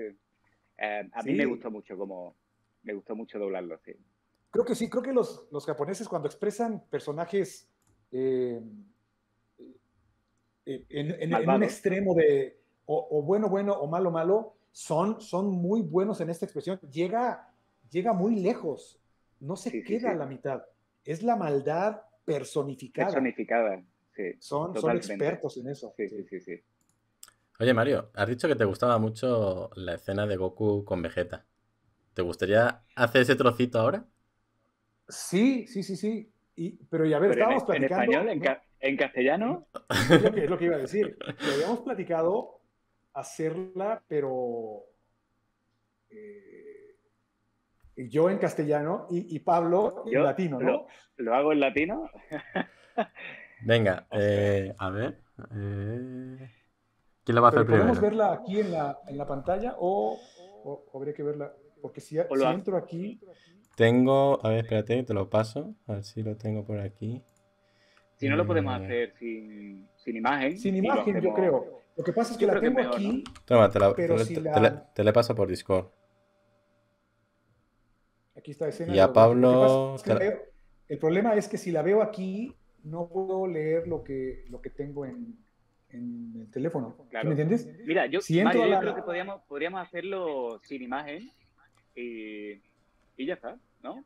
A mí me gustó mucho doblarlo, sí. Creo que los japoneses, cuando expresan personajes en un extremo de o bueno o malo, son muy buenos en esta expresión. Llega muy lejos. No se queda a la mitad. Es la maldad personificada. Sí. Son expertos en eso. Sí. Oye, Mario, has dicho que te gustaba mucho la escena de Goku con Vegeta. ¿Te gustaría hacer ese trocito ahora? Sí. Pero estábamos platicando... ¿En español? ¿En castellano? Es lo que iba a decir. Lo habíamos platicado... hacerla, pero yo en castellano y Pablo en latino, ¿no? ¿Lo hago en latino? Venga, a ver. ¿Quién la va a hacer primero? ¿Podemos verla aquí en la pantalla o habría que verla? Porque si entro aquí... Tengo... A ver, espérate, te lo paso. A ver si lo tengo por aquí. Si no, lo podemos hacer sin imagen. Sin imagen, yo creo. Lo que pasa es que la tengo aquí... Toma, te la paso por Discord. Aquí está escena. Y a Pablo... El problema es que si la veo aquí, no puedo leer lo que tengo en el teléfono. Claro. ¿Me entiendes? Mira, yo creo que podríamos hacerlo sin imagen y ya está, ¿no?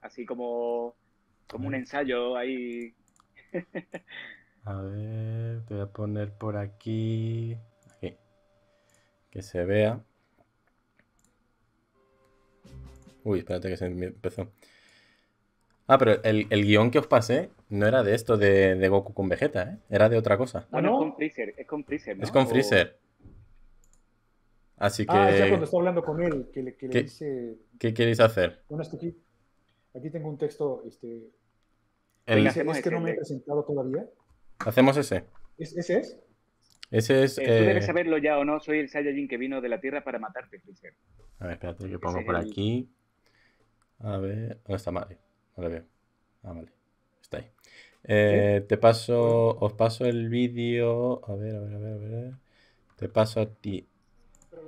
Así como un ensayo ahí. A ver, te voy a poner por aquí. Aquí. Que se vea. Uy, espérate que se me empezó. Ah, pero el guión que os pasé no era de esto de Goku con Vegeta, ¿eh? Era de otra cosa. Bueno, ¿no? Es con Freezer, ¿no? Es con Freezer. Así que... Ah, ya cuando está hablando con él, que le dice... ¿Qué queréis hacer? Bueno, aquí tengo un texto, no me he presentado todavía. ¿Hacemos ese? ¿Ese es? Ese es... Tú debes saberlo ya o no, soy el Saiyajin que vino de la Tierra para matarte, Freezer. A ver, espérate, yo pongo por aquí. A ver... ¿Dónde está Mario? No la veo. Ah, vale. Está ahí. ¿Sí? Os paso el vídeo. A ver. Te paso a ti. ¿Pero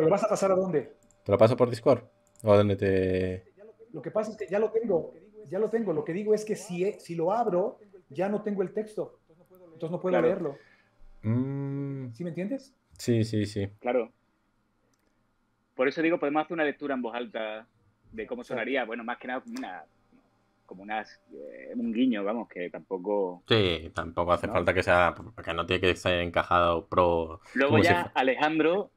lo vas a pasar a dónde? ¿Te lo paso por Discord? ¿O a dónde te...? Lo que pasa es que ya lo tengo. Lo que digo es que si lo abro, ya no tengo el texto. Entonces no puedo leerlo. ¿Sí me entiendes? Sí. Claro. Por eso digo, podemos hacer una lectura en voz alta de cómo sonaría. Bueno, más que nada... un guiño, vamos, que tampoco... Sí, tampoco hace falta que sea... Porque no tiene que ser encajado pro... Luego ya Alejandro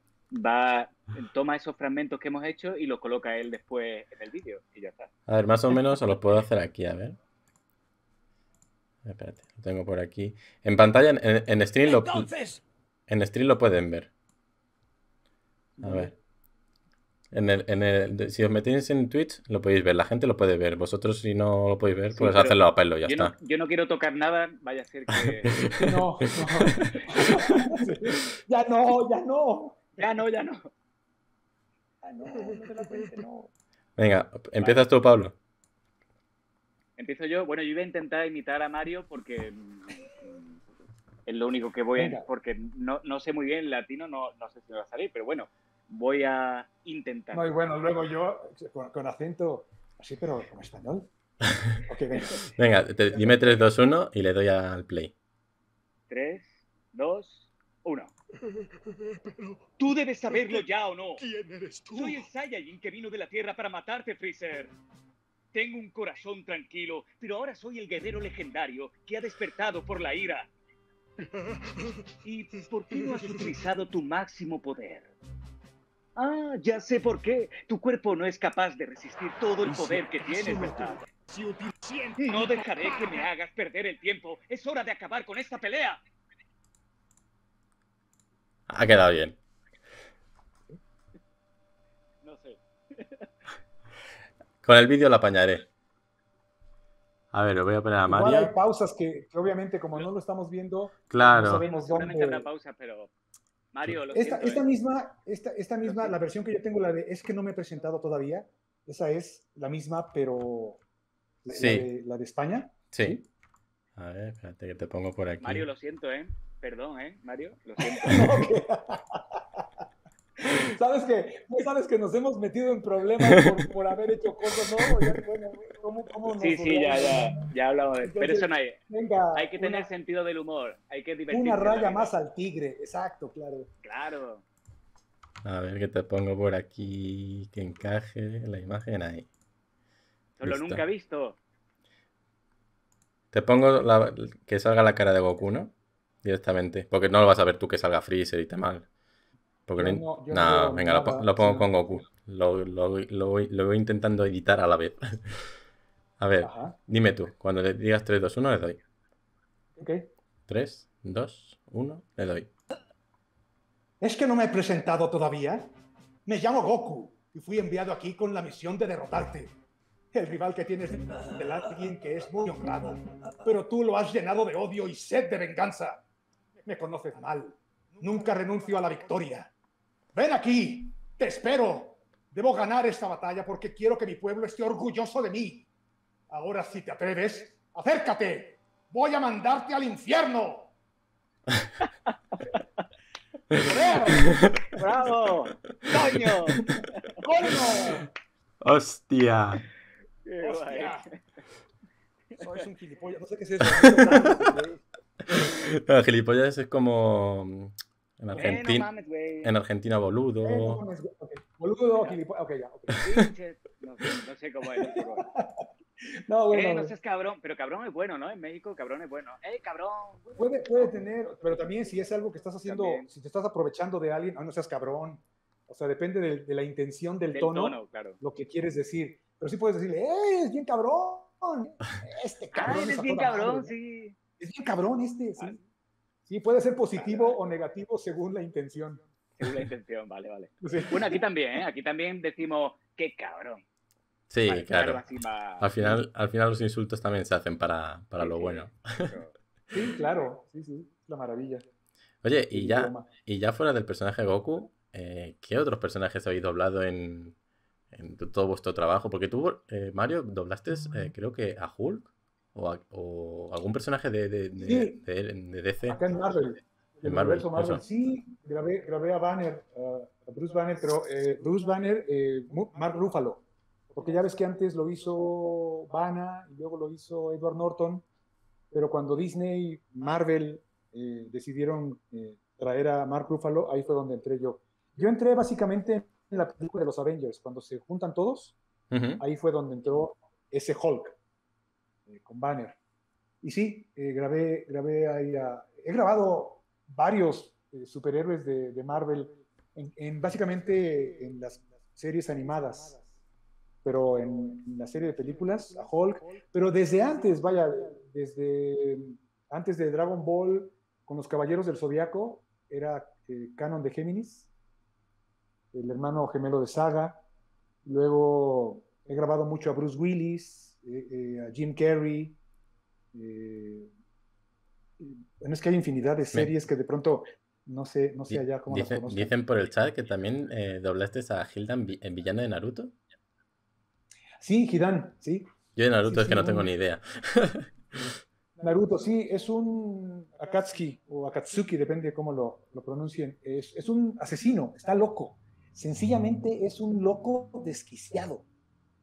toma esos fragmentos que hemos hecho y los coloca él después en el vídeo y ya está. A ver, más o menos os los puedo hacer aquí, a ver. Espérate, lo tengo por aquí. En pantalla, en stream lo... Entonces... En stream lo pueden ver. A ver. Si os metéis en Twitch, lo podéis ver. La gente lo puede ver. Vosotros, si no lo podéis ver, sí, pues hacedlo a pelo, ya está. Yo no quiero tocar nada, vaya a ser que... No, no. Ya no. Ah, no, no te lo puedes, no. Venga, empiezas tú, Pablo. Empiezo yo. Bueno, yo iba a intentar imitar a Mario porque... Es lo único que voy a... Porque no sé muy bien el latino, no sé si me va a salir, pero bueno. Voy a intentar. No, y bueno, luego yo con acento así, pero como español. Okay, venga, dime 3, 2, 1 y le doy al play. 3, 2, 1. Tú debes saberlo ya o no. ¿Quién eres tú? Soy el Saiyajin que vino de la Tierra para matarte, Freezer. Tengo un corazón tranquilo, pero ahora soy el guerrero legendario que ha despertado por la ira. ¿Y por qué no has utilizado tu máximo poder? Ah, ya sé por qué. Tu cuerpo no es capaz de resistir todo el poder que tienes, ¿verdad? No dejaré que me hagas perder el tiempo. Es hora de acabar con esta pelea. Ha quedado bien. No sé. Con el vídeo lo apañaré. A ver, lo voy a poner a Mario. Hay pausas que obviamente, como no lo estamos viendo, no sabemos dónde... Habrá pausas, pero... Mario, esta misma, la versión que yo tengo, la de es que no me he presentado todavía, esa es la misma, pero la de España. Sí. A ver, espérate que te pongo por aquí. Mario, lo siento, perdón, Mario, lo siento. ¿Sabes que nos hemos metido en problemas por haber hecho cosas, ¿no? Bueno, ¿cómo ya hablamos de eso. Pero eso no hay. Venga, hay que tener sentido del humor, hay que divertirse. Una raya más al tigre, exacto, claro. Claro. A ver, que te pongo por aquí, que encaje la imagen ahí. Solo nunca visto. Te pongo que salga la cara de Goku, ¿no? Directamente, porque no lo vas a ver tú que salga Freezer y mal. Porque venga, lo pongo con Goku. Lo voy intentando editar a la vez. A ver, dime tú. Cuando le digas 3, 2, 1, le doy. Ok. 3, 2, 1, le doy. Es que no me he presentado todavía. Me llamo Goku y fui enviado aquí con la misión de derrotarte. El rival que tienes delante es alguien que es muy honrado, pero tú lo has llenado de odio y sed de venganza. Me conoces mal. Nunca renuncio a la victoria. Ven aquí, te espero. Debo ganar esta batalla porque quiero que mi pueblo esté orgulloso de mí. Ahora, si te atreves, acércate. Voy a mandarte al infierno. ¡Bravo! ¡Coño! ¡Coño! ¡Hostia! ¡Hostia! Sois un gilipollas. No sé qué es eso. No, gilipollas es como... En Argentina, no mames, en Argentina, boludo. No mames, okay. Boludo, gilipollas. Ok, ya. Okay. No sé cómo es. No, bueno, no seas cabrón, pero cabrón es bueno, ¿no? En México cabrón es bueno. ¡Ey, cabrón! Puede tener, pero también si es algo que estás haciendo, también. Si te estás aprovechando de alguien, no seas cabrón. O sea, depende de la intención del tono claro. Lo que quieres decir. Pero sí puedes decirle, ¡ey, es bien cabrón! Este cabrón. ¡Ay, es bien cabrón, madre, sí! Es bien cabrón este, sí. Sí, puede ser positivo o negativo según la intención. Según la intención, vale, vale. Sí. Bueno, aquí también, ¿eh? Aquí también decimos, ¡qué cabrón! Sí, vale, claro. Al final los insultos también se hacen para lo bueno. Sí, claro. Sí, sí. La maravilla. Oye, y ya fuera del personaje Goku, ¿qué otros personajes habéis doblado en todo vuestro trabajo? Porque tú, Mario, doblaste creo que a Hulk o algún personaje de DC. Acá en Marvel. En Marvel. Marvel. Sí, grabé a Banner, a Bruce Banner, pero Bruce Banner, Mark Ruffalo. Porque ya ves que antes lo hizo Bana y luego lo hizo Edward Norton, pero cuando Disney, Marvel decidieron traer a Mark Ruffalo, ahí fue donde entré yo. Yo entré básicamente en la película de los Avengers, cuando se juntan todos, ahí fue donde entró ese Hulk, con Banner. Y sí, grabé ahí he grabado varios superhéroes de Marvel, básicamente en las series animadas, pero en la serie de películas, a Hulk, pero desde antes, vaya, desde antes de Dragon Ball, con los Caballeros del Zodiaco, era Canon de Géminis, el hermano gemelo de Saga, luego he grabado mucho a Bruce Willis, a Jim Carrey, es que hay infinidad de series que de pronto... No sé allá cómo las conozco. Dicen por el chat que también doblaste a Hilda en Villana de Naruto. Sí, Hidan, sí. Yo de Naruto es que no tengo ni idea. Naruto, sí, es un Akatsuki o Akatsuki, depende de cómo lo pronuncien. Es un asesino, está loco. Sencillamente es un loco desquiciado.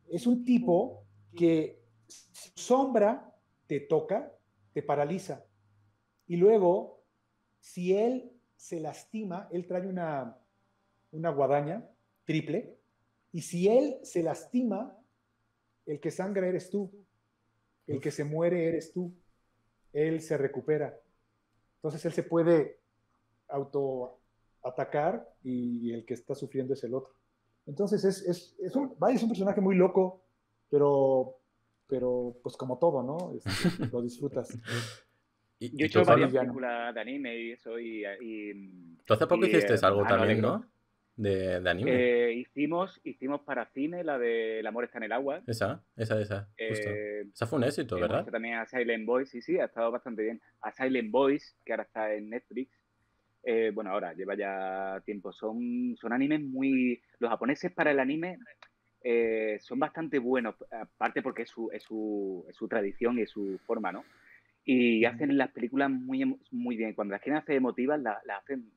Es un tipo que sombra te toca, te paraliza. Y luego, si él se lastima, él trae una guadaña triple. Y si él se lastima... El que sangra eres tú, el que se muere eres tú, él se recupera. Entonces él se puede autoatacar y el que está sufriendo es el otro. Entonces es un personaje muy loco, pero pues como todo, ¿no? Lo disfrutas. Yo he hecho varias películas de anime y eso. Tú hace poco hiciste algo también, ¿no? De anime. Hicimos para cine la de El amor está en el agua. Esa. Justo. Esa fue un éxito, ¿verdad? También a Silent Voice, sí, ha estado bastante bien. A Silent Voice, que ahora está en Netflix. Bueno, ahora lleva ya tiempo. Son animes muy... Los japoneses para el anime son bastante buenos, aparte porque es su tradición y es su forma, ¿no? Y hacen las películas muy, muy bien. Cuando las quieren hacer emotivas, las hacen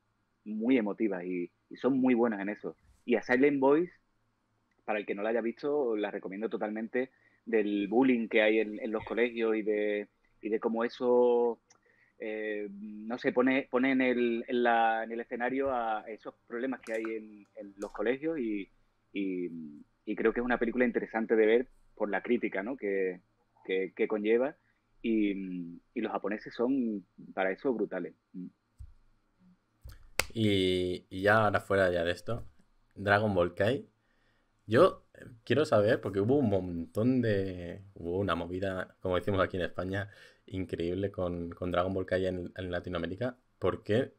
muy emotivas y son muy buenas en eso. Y a Silent Voice, para el que no la haya visto, la recomiendo totalmente, del bullying que hay en los colegios y de cómo eso, no sé, pone en el escenario a esos problemas que hay en los colegios y creo que es una película interesante de ver por la crítica, ¿no? que conlleva y los japoneses son para eso brutales. Y ya ahora fuera ya de esto, Dragon Ball Kai, yo quiero saber, porque hubo una movida, como decimos aquí en España, increíble con Dragon Ball Kai en Latinoamérica. ¿Por qué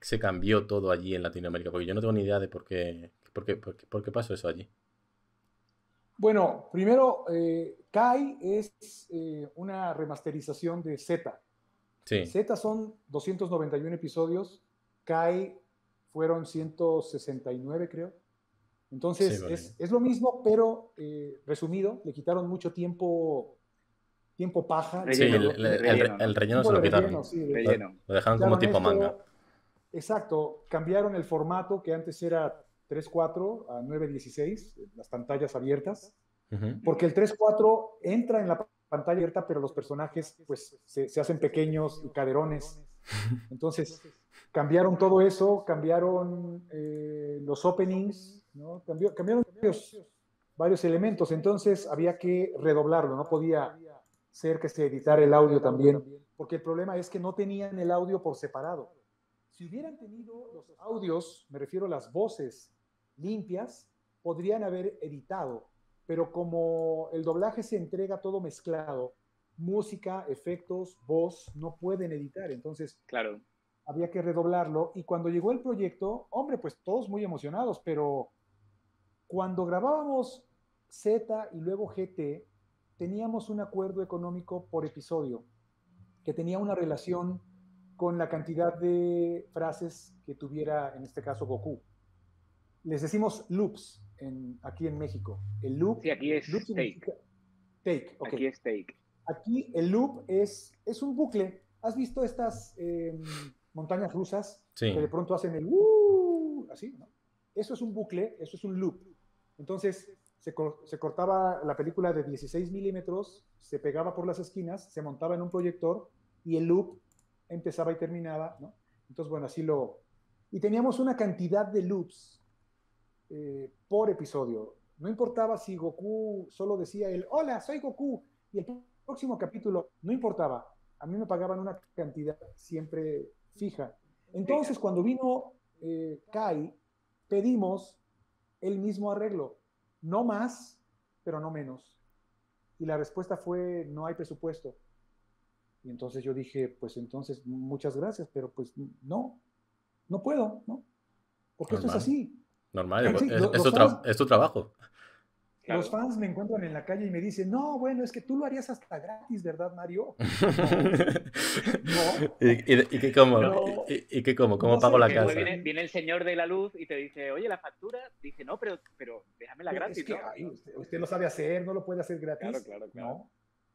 se cambió todo allí en Latinoamérica? Porque yo no tengo ni idea de por qué pasó eso allí. Bueno, primero, Kai es una remasterización de Z. Sí. Z son 291 episodios Kai fueron 169, creo. Entonces, sí, vale. Es lo mismo, pero resumido, le quitaron mucho tiempo paja. Sí, el relleno se lo quitaron. Relleno, sí, lo dejaron como tipo esto, manga. Exacto, cambiaron el formato que antes era 3-4 a 9-16, las pantallas abiertas, porque el 3-4 entra en la pantalla abierta, pero los personajes pues se hacen pequeños y caderones. Entonces, cambiaron todo eso, cambiaron los openings, ¿no? Cambiaron varios elementos, entonces había que redoblarlo, no podía ser que se editara el audio también, porque el problema es que no tenían el audio por separado. Si hubieran tenido los audios, me refiero a las voces limpias, podrían haber editado, pero como el doblaje se entrega todo mezclado, música, efectos, voz, no pueden editar, entonces claro, había que redoblarlo. Y cuando llegó el proyecto, hombre, pues todos muy emocionados, pero cuando grabábamos Z y luego GT, teníamos un acuerdo económico por episodio, que tenía una relación con la cantidad de frases que tuviera, en este caso, Goku. Les decimos loops aquí en México. El loop, sí, aquí es loop take. Take, okay. Aquí es take. Aquí el loop es un bucle. ¿Has visto estas montañas rusas? Sí. Que de pronto hacen el así, ¿no? Eso es un bucle, eso es un loop. Entonces, se cortaba la película de 16 milímetros, se pegaba por las esquinas, se montaba en un proyector y el loop empezaba y terminaba, ¿no? Entonces, bueno, así lo... Y teníamos una cantidad de loops por episodio. No importaba si Goku solo decía hola, soy Goku, y el próximo capítulo, no importaba. A mí me pagaban una cantidad siempre fija. Entonces, cuando vino Kai, pedimos el mismo arreglo. No más, pero no menos. Y la respuesta fue, no hay presupuesto. Y entonces yo dije, pues entonces, muchas gracias, pero pues no puedo, ¿no? Porque normal. Esto es así. Normal, es tu trabajo. Claro. Los fans me encuentran en la calle y me dicen, no, bueno, es que tú lo harías hasta gratis, ¿verdad, Mario? No. ¿Y cómo? No. ¿Y cómo? ¿Cómo no pago la casa? Viene el señor de la luz y te dice, oye, la factura. Dice, no, pero déjamela gratis. Es que, ¿no? Ay, usted lo sabe hacer, no lo puede hacer gratis. Claro. ¿No?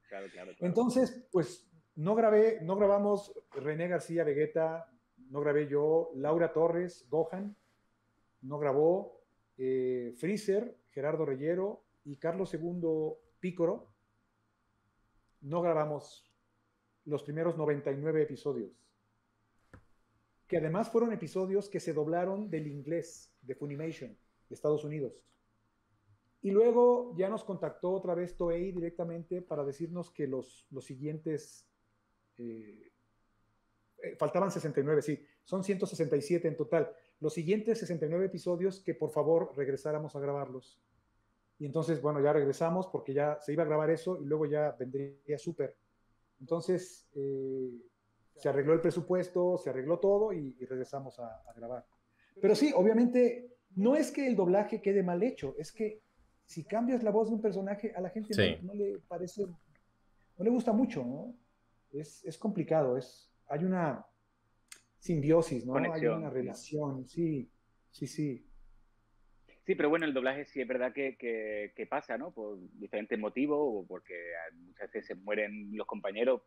Claro. Entonces, pues, no grabamos René García Vegeta, no grabé yo, Laura Torres, Gohan, no grabó, Freezer, Gerardo Reyero y Carlos II Pícoro. No grabamos los primeros 99 episodios, que además fueron episodios que se doblaron del inglés, de Funimation, de Estados Unidos. Y luego ya nos contactó otra vez Toei directamente para decirnos que los siguientes... faltaban 69, sí, son 167 en total. Los siguientes 69 episodios, que por favor regresáramos a grabarlos. Y entonces, bueno, ya regresamos porque ya se iba a grabar eso y luego ya vendría Super. Entonces, se arregló el presupuesto, se arregló todo y regresamos a grabar. Pero sí, obviamente, no es que el doblaje quede mal hecho, es que si cambias la voz de un personaje, a la gente sí, no le parece, no le gusta mucho, ¿no? Es complicado, hay una... simbiosis, ¿no? Conexión. Hay una relación, sí. Sí, pero bueno, el doblaje sí es verdad que pasa, ¿no? Por diferentes motivos, o porque muchas veces se mueren los compañeros,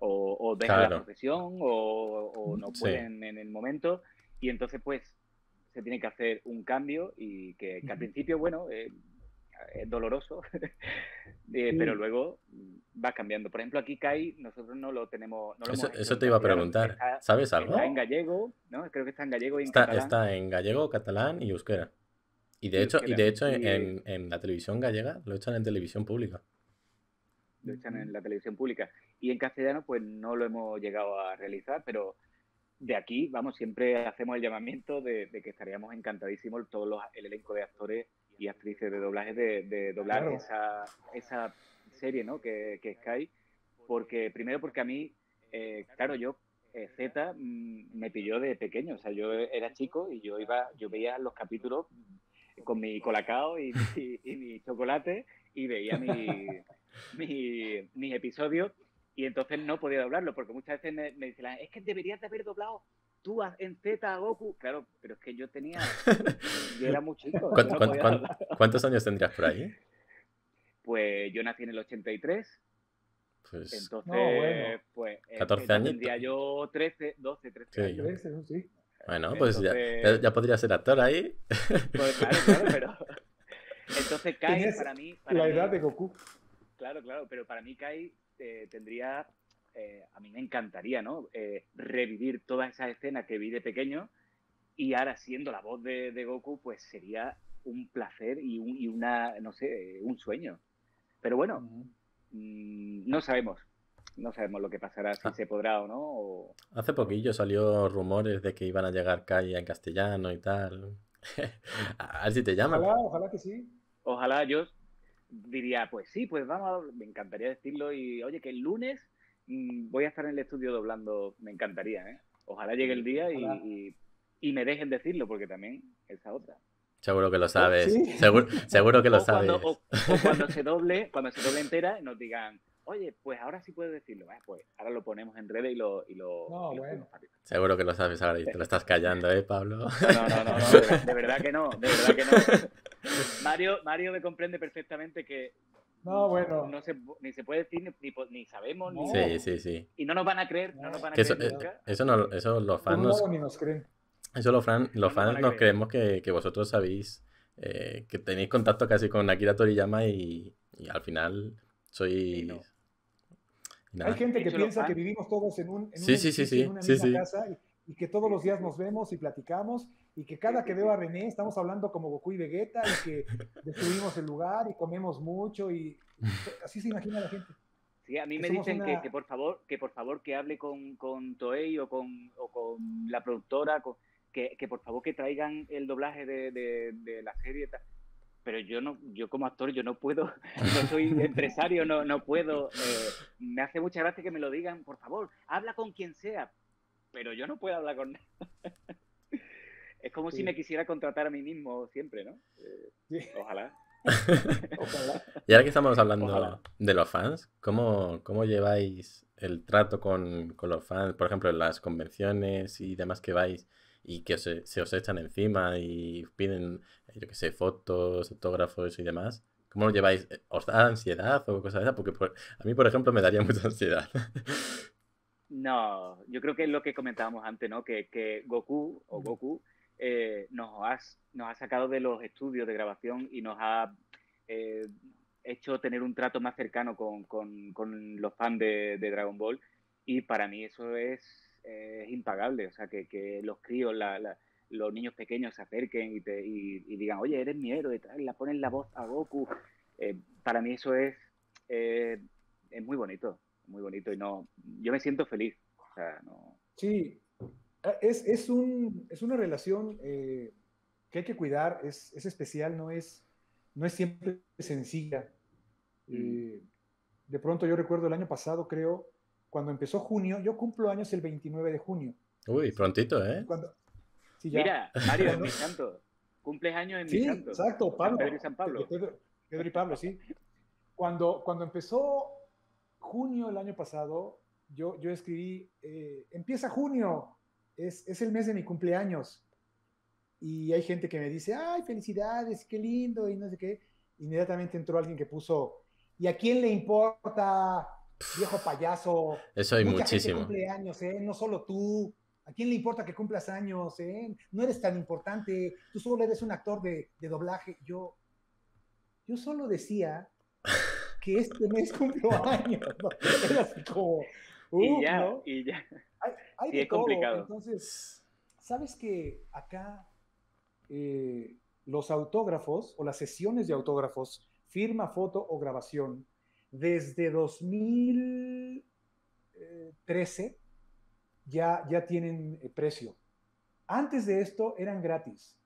o dejan la profesión, o no pueden en el momento, y entonces pues se tiene que hacer un cambio, y que al principio, bueno, es doloroso, pero luego va cambiando. Por ejemplo, aquí Kai, nosotros no lo tenemos... No lo eso te iba a preguntar. ¿Sabes algo? Está en gallego, ¿no? Creo que está en gallego y en catalán. Está en gallego, catalán y euskera. Y de hecho en la televisión gallega lo echan en televisión pública. Lo echan en la televisión pública. Y en castellano, pues no lo hemos llegado a realizar, pero de aquí, vamos, siempre hacemos el llamamiento de que estaríamos encantadísimos el elenco de actores y actrices de doblaje de doblar esa serie, ¿no? que es Kai, porque a mí, claro, yo Z me pilló de pequeño, o sea, yo era chico y yo veía los capítulos con mi colacao y mi chocolate y veía mis episodios, y entonces no podía doblarlo porque muchas veces me decían, es que deberías de haber doblado actúas en Z a Goku. Claro, pero es que yo tenía... Yo era muy chico. ¿Cuántos años tendrías por ahí? Pues yo nací en el 83. Pues... Entonces, pues... 14 años. Tendría yo 12, 13 sí, años. 13, ¿no? Sí. Bueno, pues entonces... ya podría ser actor ahí. Pues claro, pero... Entonces Kai, para mí... Para la edad de Goku. Claro, claro, pero para mí Kai tendría... a mí me encantaría, ¿no? Revivir todas esas escenas que vi de pequeño y ahora siendo la voz de Goku, pues sería un placer y, no sé, un sueño. Pero bueno, no sabemos lo que pasará, si se podrá o no. O... Hace poquillo salió rumores de que iban a llegar Kai en castellano y tal. A ver si te llaman. Ojalá, ojalá que sí. Ojalá, yo diría, pues sí, pues vamos, me encantaría decirlo y oye, que el lunes... Voy a estar en el estudio doblando, me encantaría, ¿eh? Ojalá llegue el día y me dejen decirlo, porque también esa otra. Seguro que lo sabes, ¿sí? seguro que lo sabes. Cuando se doble entera, nos digan, oye, pues ahora sí puedes decirlo, pues ahora lo ponemos en redes y lo seguro que lo sabes ahora y te lo estás callando, ¿eh, Pablo? No, de verdad que no. Mario me comprende perfectamente que... No, bueno. Ni se puede decir, ni sabemos, ni... Sí. Y no nos van a creer, no nos van a creer nunca. Eso los fans... Ni nos creen. Eso los fans creemos que vosotros sabéis que tenéis contacto casi con Akira Toriyama y al final sois... No. Hay gente que piensa que vivimos todos en una misma casa y que todos los días nos vemos y platicamos y que cada que veo a René estamos hablando como Goku y Vegeta y que destruimos el lugar y comemos mucho y así se imagina la gente. Sí, a mí me dicen que por favor que hable con Toei o con la productora, que por favor que traigan el doblaje de la serie. Pero yo como actor yo no puedo, no soy empresario, no puedo. Me hace mucha gracia que me lo digan, por favor, habla con quien sea. Pero yo no puedo hablar con nada. Es como si me quisiera contratar a mí mismo siempre, ¿no? Ojalá. Ojalá. Y ahora que estamos hablando de los fans, ¿cómo lleváis el trato con los fans? Por ejemplo, en las convenciones y demás que vais y que se os echan encima y piden, yo qué sé, fotos, autógrafos y demás. ¿Cómo lo lleváis? ¿Os da ansiedad o cosas de esas? Porque a mí, por ejemplo, me daría mucha ansiedad. No, yo creo que es lo que comentábamos antes, ¿no? Que Goku nos ha sacado de los estudios de grabación y nos ha hecho tener un trato más cercano con los fans de Dragon Ball. Y para mí eso es impagable. O sea, que los críos, los niños pequeños se acerquen y digan, oye, eres mi héroe, la ponen la voz a Goku. Para mí eso es muy bonito. Muy bonito y no, yo me siento feliz. O sea, no... Sí, es una relación que hay que cuidar, es especial, no es siempre sencilla. De pronto yo recuerdo el año pasado, creo, cuando empezó junio, yo cumplo años el 29 de junio. Uy, prontito, ¿eh? Sí, ya. Mira, Mario, en mi santo, cumples años en mi santo. Sí, exacto, Pablo. San Pedro y San Pablo. Pedro y Pablo, sí. Cuando empezó... junio el año pasado, yo escribí, empieza junio, es el mes de mi cumpleaños. Y hay gente que me dice, ay, felicidades, qué lindo, y no sé qué. Inmediatamente entró alguien que puso, ¿y a quién le importa, viejo payaso? Eso hay muchísimo. Cumpleaños, no solo tú. ¿A quién le importa que cumplas años? No eres tan importante, tú solo eres un actor de doblaje. Yo solo decía... que este mes cumplo años, ¿no? Era así como... Y ya. Hay sí, es todo complicado. Entonces, ¿sabes que acá los autógrafos o las sesiones de autógrafos, firma, foto o grabación, desde 2013 ya tienen precio? Antes de esto eran gratis.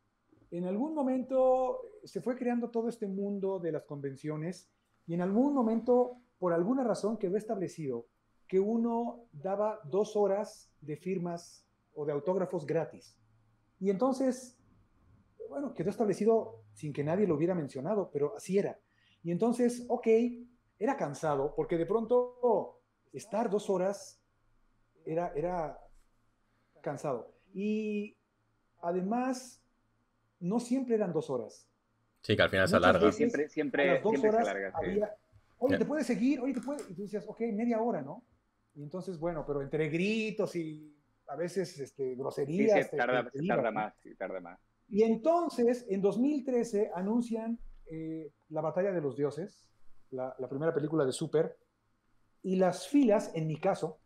En algún momento se fue creando todo este mundo de las convenciones. Y en algún momento, por alguna razón, quedó establecido que uno daba 2 horas de firmas o de autógrafos gratis. Y entonces, bueno, quedó establecido sin que nadie lo hubiera mencionado, pero así era. Y entonces, ok, era cansado, porque de pronto estar 2 horas era cansado. Y además, no siempre eran 2 horas. Sí, que al final se alarga. Siempre se alarga. Oye, te puedes seguir, oye, te puedes... Y tú decías, ok, media hora, ¿no? Y entonces, bueno, pero entre gritos y a veces groserías... Sí, se tarda más. Y entonces, en 2013, anuncian La Batalla de los Dioses, la primera película de Super, y las filas, en mi caso,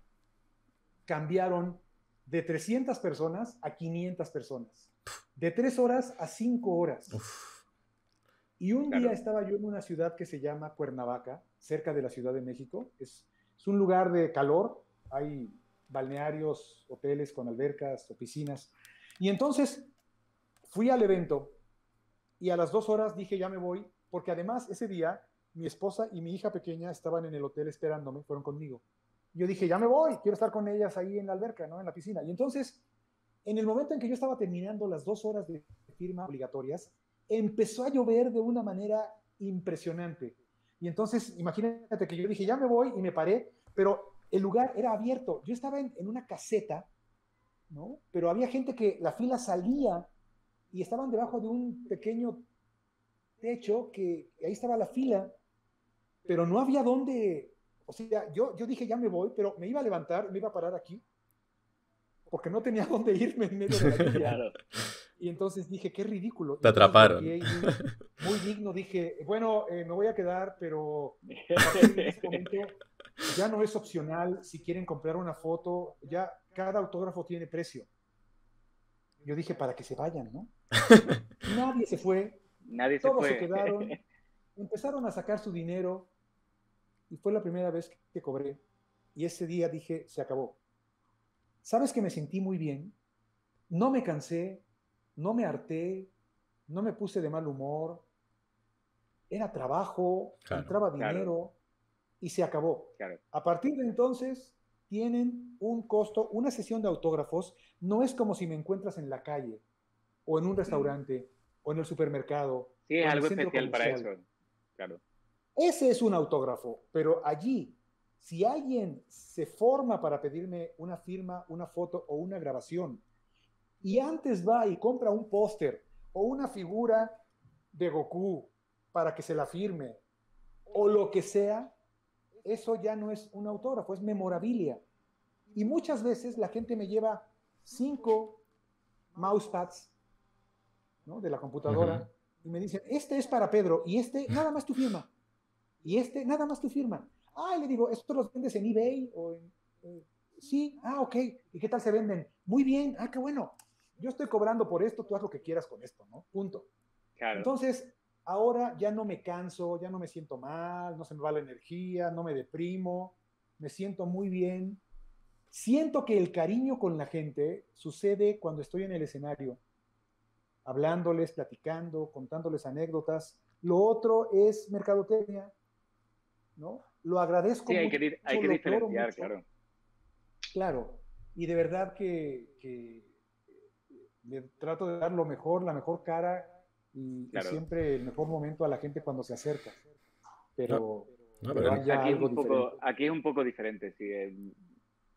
cambiaron de 300 personas a 500 personas, de 3 horas a 5 horas. Uf. Y un día estaba yo en una ciudad que se llama Cuernavaca, cerca de la Ciudad de México. Es un lugar de calor, hay balnearios, hoteles con albercas o piscinas. Y entonces fui al evento y a las 2 horas dije, ya me voy, porque además ese día mi esposa y mi hija pequeña estaban en el hotel esperándome, fueron conmigo. Yo dije, ya me voy, quiero estar con ellas ahí en la alberca, ¿no? En la piscina. Y entonces, en el momento en que yo estaba terminando las 2 horas de firma obligatorias, empezó a llover de una manera impresionante. Y entonces, imagínate que yo dije, ya me voy, y me paré, pero el lugar era abierto. Yo estaba en una caseta, ¿no? Pero había gente que la fila salía y estaban debajo de un pequeño techo que ahí estaba la fila, pero no había dónde... O sea, yo dije, ya me voy, pero me iba a levantar, me iba a parar aquí, porque no tenía dónde irme en medio de la vida. Y entonces dije, qué ridículo. Te atraparon. Muy digno, dije, bueno, me voy a quedar, pero en este momento ya no es opcional si quieren comprar una foto, ya cada autógrafo tiene precio. Yo dije, para que se vayan, ¿no? Nadie se fue. Todos se quedaron. Empezaron a sacar su dinero. Y fue la primera vez que cobré. Y ese día dije, se acabó. ¿Sabes que me sentí muy bien? No me cansé, no me harté, no me puse de mal humor. Era trabajo, entraba dinero y se acabó. A partir de entonces, tienen un costo, una sesión de autógrafos. No es como si me encuentras en la calle, o en un restaurante, o en el supermercado. Sí, es algo especial para eso. Claro. Ese es un autógrafo, pero allí, si alguien se forma para pedirme una firma, una foto o una grabación, y antes va y compra un póster o una figura de Goku para que se la firme, o lo que sea, eso ya no es un autógrafo, es memorabilia. Y muchas veces la gente me lleva 5 mousepads, ¿no?, de la computadora, y me dicen, este es para Pedro, y este, nada más tu firma. Y este, nada más tu firma. Ah, le digo, ¿estos los vendes en eBay? O en, sí, ah, ok. ¿Y qué tal se venden? Muy bien, ah, qué bueno. Yo estoy cobrando por esto, tú haz lo que quieras con esto, ¿no? Punto. Claro. Entonces, ahora ya no me canso, ya no me siento mal, no se me va la energía, no me deprimo, me siento muy bien. Siento que el cariño con la gente sucede cuando estoy en el escenario, hablándoles, platicando, contándoles anécdotas. Lo otro es mercadotecnia, ¿no? Lo agradezco mucho. Sí, hay que diferenciar, claro. Claro, y de verdad que le trato de dar lo mejor, la mejor cara y siempre el mejor momento a la gente cuando se acerca. Pero aquí es un poco diferente. Sí,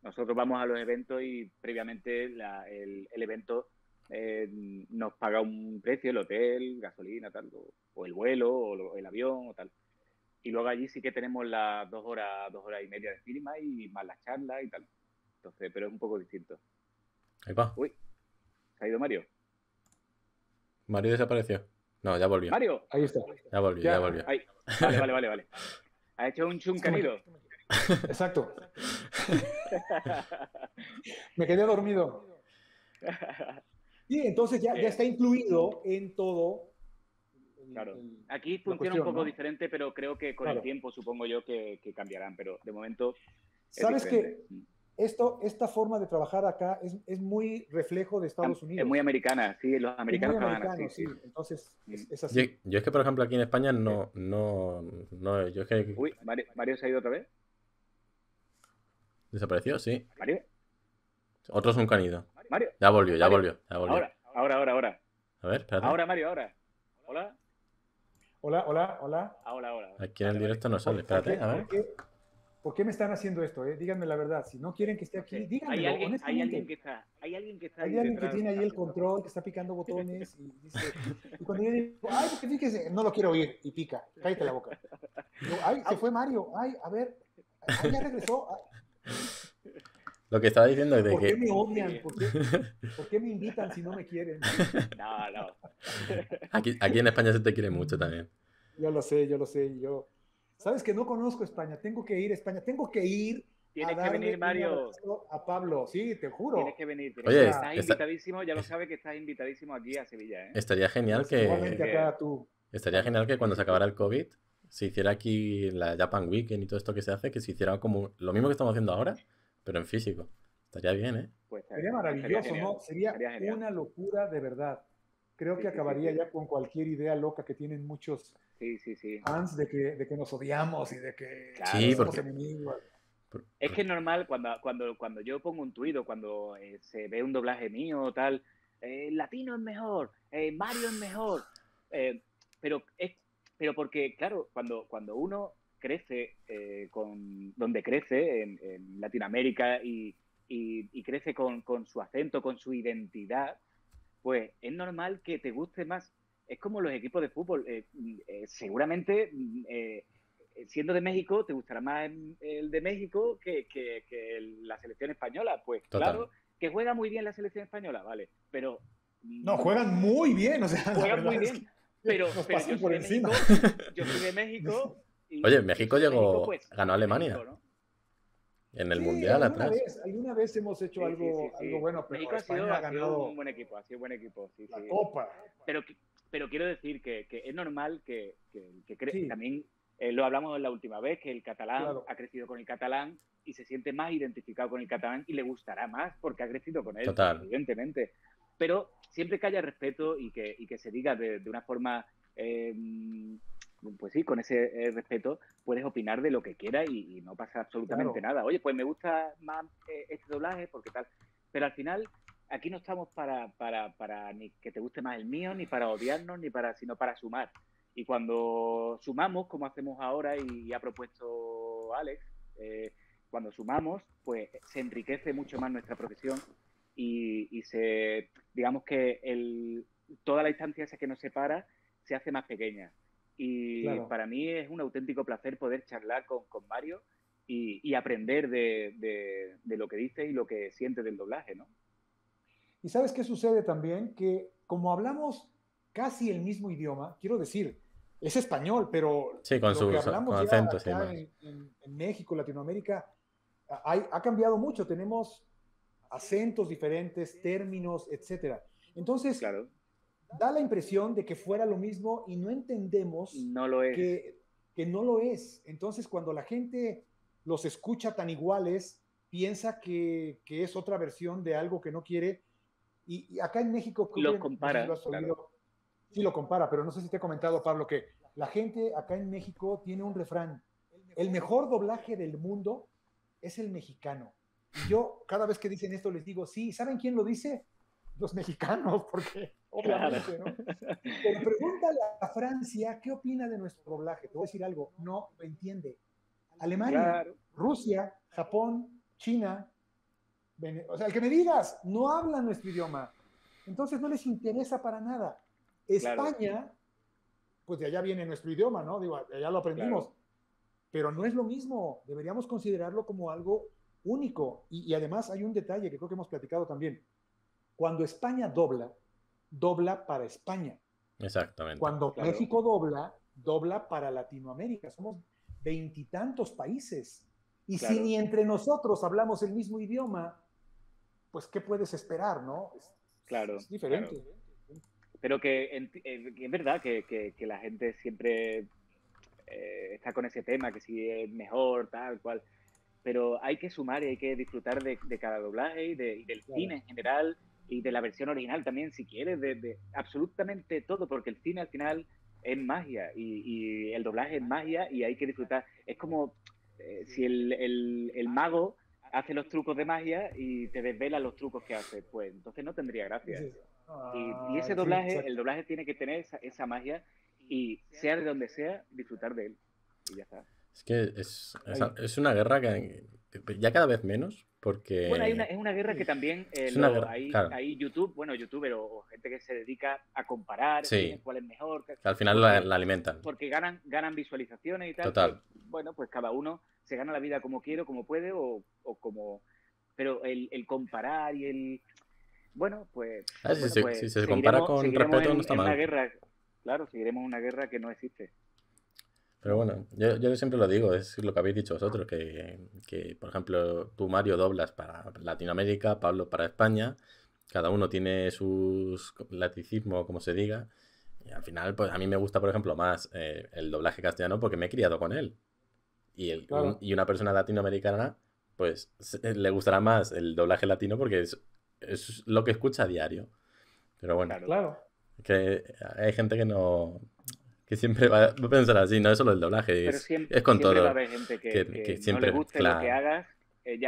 nosotros vamos a los eventos y previamente el evento nos paga un precio, el hotel, gasolina, tal, o el vuelo, o el avión, o tal. Y luego allí sí que tenemos las 2 horas, 2 horas y media de firma y más las charlas y tal. Entonces, pero es un poco distinto. Ahí va. Uy, ¿se ha ido Mario? ¿Mario desapareció? No, ya volvió. ¿Mario? Ahí está. Ya volvió, ya volvió. Ahí. Vale. Ha hecho un chuncanilo. Exacto. Me quedé dormido. Sí, entonces ya está incluido en todo. Claro. Aquí funciona un poco diferente, pero creo que con el tiempo supongo yo que cambiarán, pero de momento es diferente. Que esta forma de trabajar acá es muy reflejo de Estados Unidos. Es muy americana, sí, los americanos trabajan así. Sí. Entonces es así. Yo es que, por ejemplo, aquí en España no yo es que... Uy, ¿Mario se ha ido otra vez? ¿Desapareció? Sí. ¿Mario? Otros son canidos. ¿Mario? Ya volvió. Ahora. A ver, espérate. Ahora, Mario, ahora. Hola. Hola. Aquí en el directo no sale, espérate, a ver. ¿Por qué me están haciendo esto? Díganme la verdad. Si no quieren que esté aquí, díganme. Hay alguien que está hay alguien que tiene ahí el control, que está picando botones y dice. Y cuando yo digo, ay, porque fíjese, no lo quiero oír, y pica, cállate la boca. Digo, ay, se fue Mario, ay, a ver, ay, ya regresó. Ay. Lo que estaba diciendo es de que... ¿Por qué me odian? ¿Por qué me invitan si no me quieren? No. Aquí en España se te quiere mucho también. Yo lo sé. ¿Sabes que no conozco España? Tengo que ir a España. Tengo que ir a darle que venir, Mario. A Pablo. Sí, te juro. Tienes que venir. Oye, estás invitadísimo. Ya lo sabes que estás invitadísimo aquí a Sevilla. Estaría genial que cuando se acabara el COVID se hiciera aquí la Japan Weekend y todo esto que se hace, que se hiciera como lo mismo que estamos haciendo ahora, pero en físico. Estaría bien, ¿eh? Pues sería maravilloso, sería genial, ¿no? Sería una locura de verdad. Creo que acabaría ya con cualquier idea loca que tienen muchos fans de que nos odiamos y de que somos enemigos. Es que es normal cuando yo pongo un tuit, cuando se ve un doblaje mío o tal, latino es mejor, Mario es mejor. Pero porque, claro, cuando uno crece donde crece, en Latinoamérica, y crece con su acento, con su identidad, pues es normal que te guste más. Es como los equipos de fútbol. Seguramente, siendo de México, te gustará más el de México que la selección española. Pues total. Claro, que juega muy bien la selección española, vale, pero... No, juegan muy bien, o sea... Juegan muy bien, es que pero yo soy por encima. Yo soy de México... Oye, México ganó a Alemania. México, ¿no? En el Mundial atrás. Alguna vez hemos hecho algo bueno, pero México ha sido un buen equipo, la Copa. Pero quiero decir que es normal que también lo hablamos la última vez, que el catalán ha crecido con el catalán y se siente más identificado con el catalán y le gustará más porque ha crecido con él, evidentemente. Pero siempre que haya respeto y que se diga de una forma... pues sí, con ese respeto puedes opinar de lo que quieras y no pasa absolutamente nada. Oye, pues me gusta más este doblaje porque tal. Pero al final, aquí no estamos para ni que te guste más el mío, ni para odiarnos, sino para sumar. Y cuando sumamos, como hacemos ahora y ha propuesto Alex, cuando sumamos, pues se enriquece mucho más nuestra profesión y se, digamos que toda la distancia esa que nos separa se hace más pequeña. Y para mí es un auténtico placer poder charlar con Mario y aprender de lo que dice y lo que siente del doblaje, ¿no? Y ¿sabes qué sucede también? Que como hablamos casi el mismo idioma, quiero decir, es español, pero en México, Latinoamérica, ha cambiado mucho. Tenemos acentos diferentes, términos, etcétera. Entonces... Da la impresión de que fuera lo mismo y no entendemos que no lo es. Entonces, cuando la gente los escucha tan iguales, piensa que es otra versión de algo que no quiere. Y acá en México... Lo compara. No sé si lo has oído. Sí, lo compara, pero no sé si te he comentado, Pablo, que la gente acá en México tiene un refrán. El mejor doblaje del mundo es el mexicano. Y yo, cada vez que dicen esto, les digo, sí, ¿saben quién lo dice? Los mexicanos, porque... Obviamente, ¿no? Pero pregúntale a Francia qué opina de nuestro doblaje. Te voy a decir algo, no lo entiende. Alemania, Rusia, Japón, China, o sea, el que me digas, no habla nuestro idioma. Entonces no les interesa para nada. España, pues de allá viene nuestro idioma, ¿no? Digo, de allá lo aprendimos. Pero no es lo mismo. Deberíamos considerarlo como algo único. Y además hay un detalle que creo que hemos platicado también. Cuando España dobla para España. Exactamente. Cuando México dobla para Latinoamérica. Somos 20 y tantos países. Y si ni entre nosotros hablamos el mismo idioma, pues ¿qué puedes esperar, no? Es diferente. Pero que es verdad que la gente siempre está con ese tema, que si es mejor, tal, cual. Pero hay que sumar y hay que disfrutar de cada doblaje y del cine en general. Y de la versión original también, si quieres, de absolutamente todo, porque el cine al final es magia y el doblaje es magia y hay que disfrutar. Es como si el mago hace los trucos de magia y te desvela los trucos que hace, pues entonces no tendría gracia. Y ese doblaje, el doblaje tiene que tener esa magia y sea de donde sea, disfrutar de él. Y ya está. Es que es una guerra que ya cada vez menos, porque... Bueno, es una guerra que también hay YouTube, bueno, youtuber o gente que se dedica a comparar cuál es mejor. Que al final la alimentan. Porque ganan visualizaciones y tal. Total. Que, bueno, pues cada uno se gana la vida como quiere, como puede o como... Pero el comparar y el... Bueno, pues... Ah, bueno, pues si se compara con respeto no está mal. Claro, seguiremos una guerra que no existe. Pero bueno, yo siempre lo digo, es lo que habéis dicho vosotros, que por ejemplo, tú, Mario, doblas para Latinoamérica, Pablo para España, cada uno tiene sus laticismos, como se diga, y al final, pues a mí me gusta, por ejemplo, más el doblaje castellano porque me he criado con él. Y, y una persona latinoamericana, pues le gustará más el doblaje latino porque es lo que escucha a diario. Pero bueno, claro. Que hay gente que no... Que siempre va a pensar así, no es solo el doblaje, es con todo. Siempre va a haber gente que siempre, no le guste lo que hagas,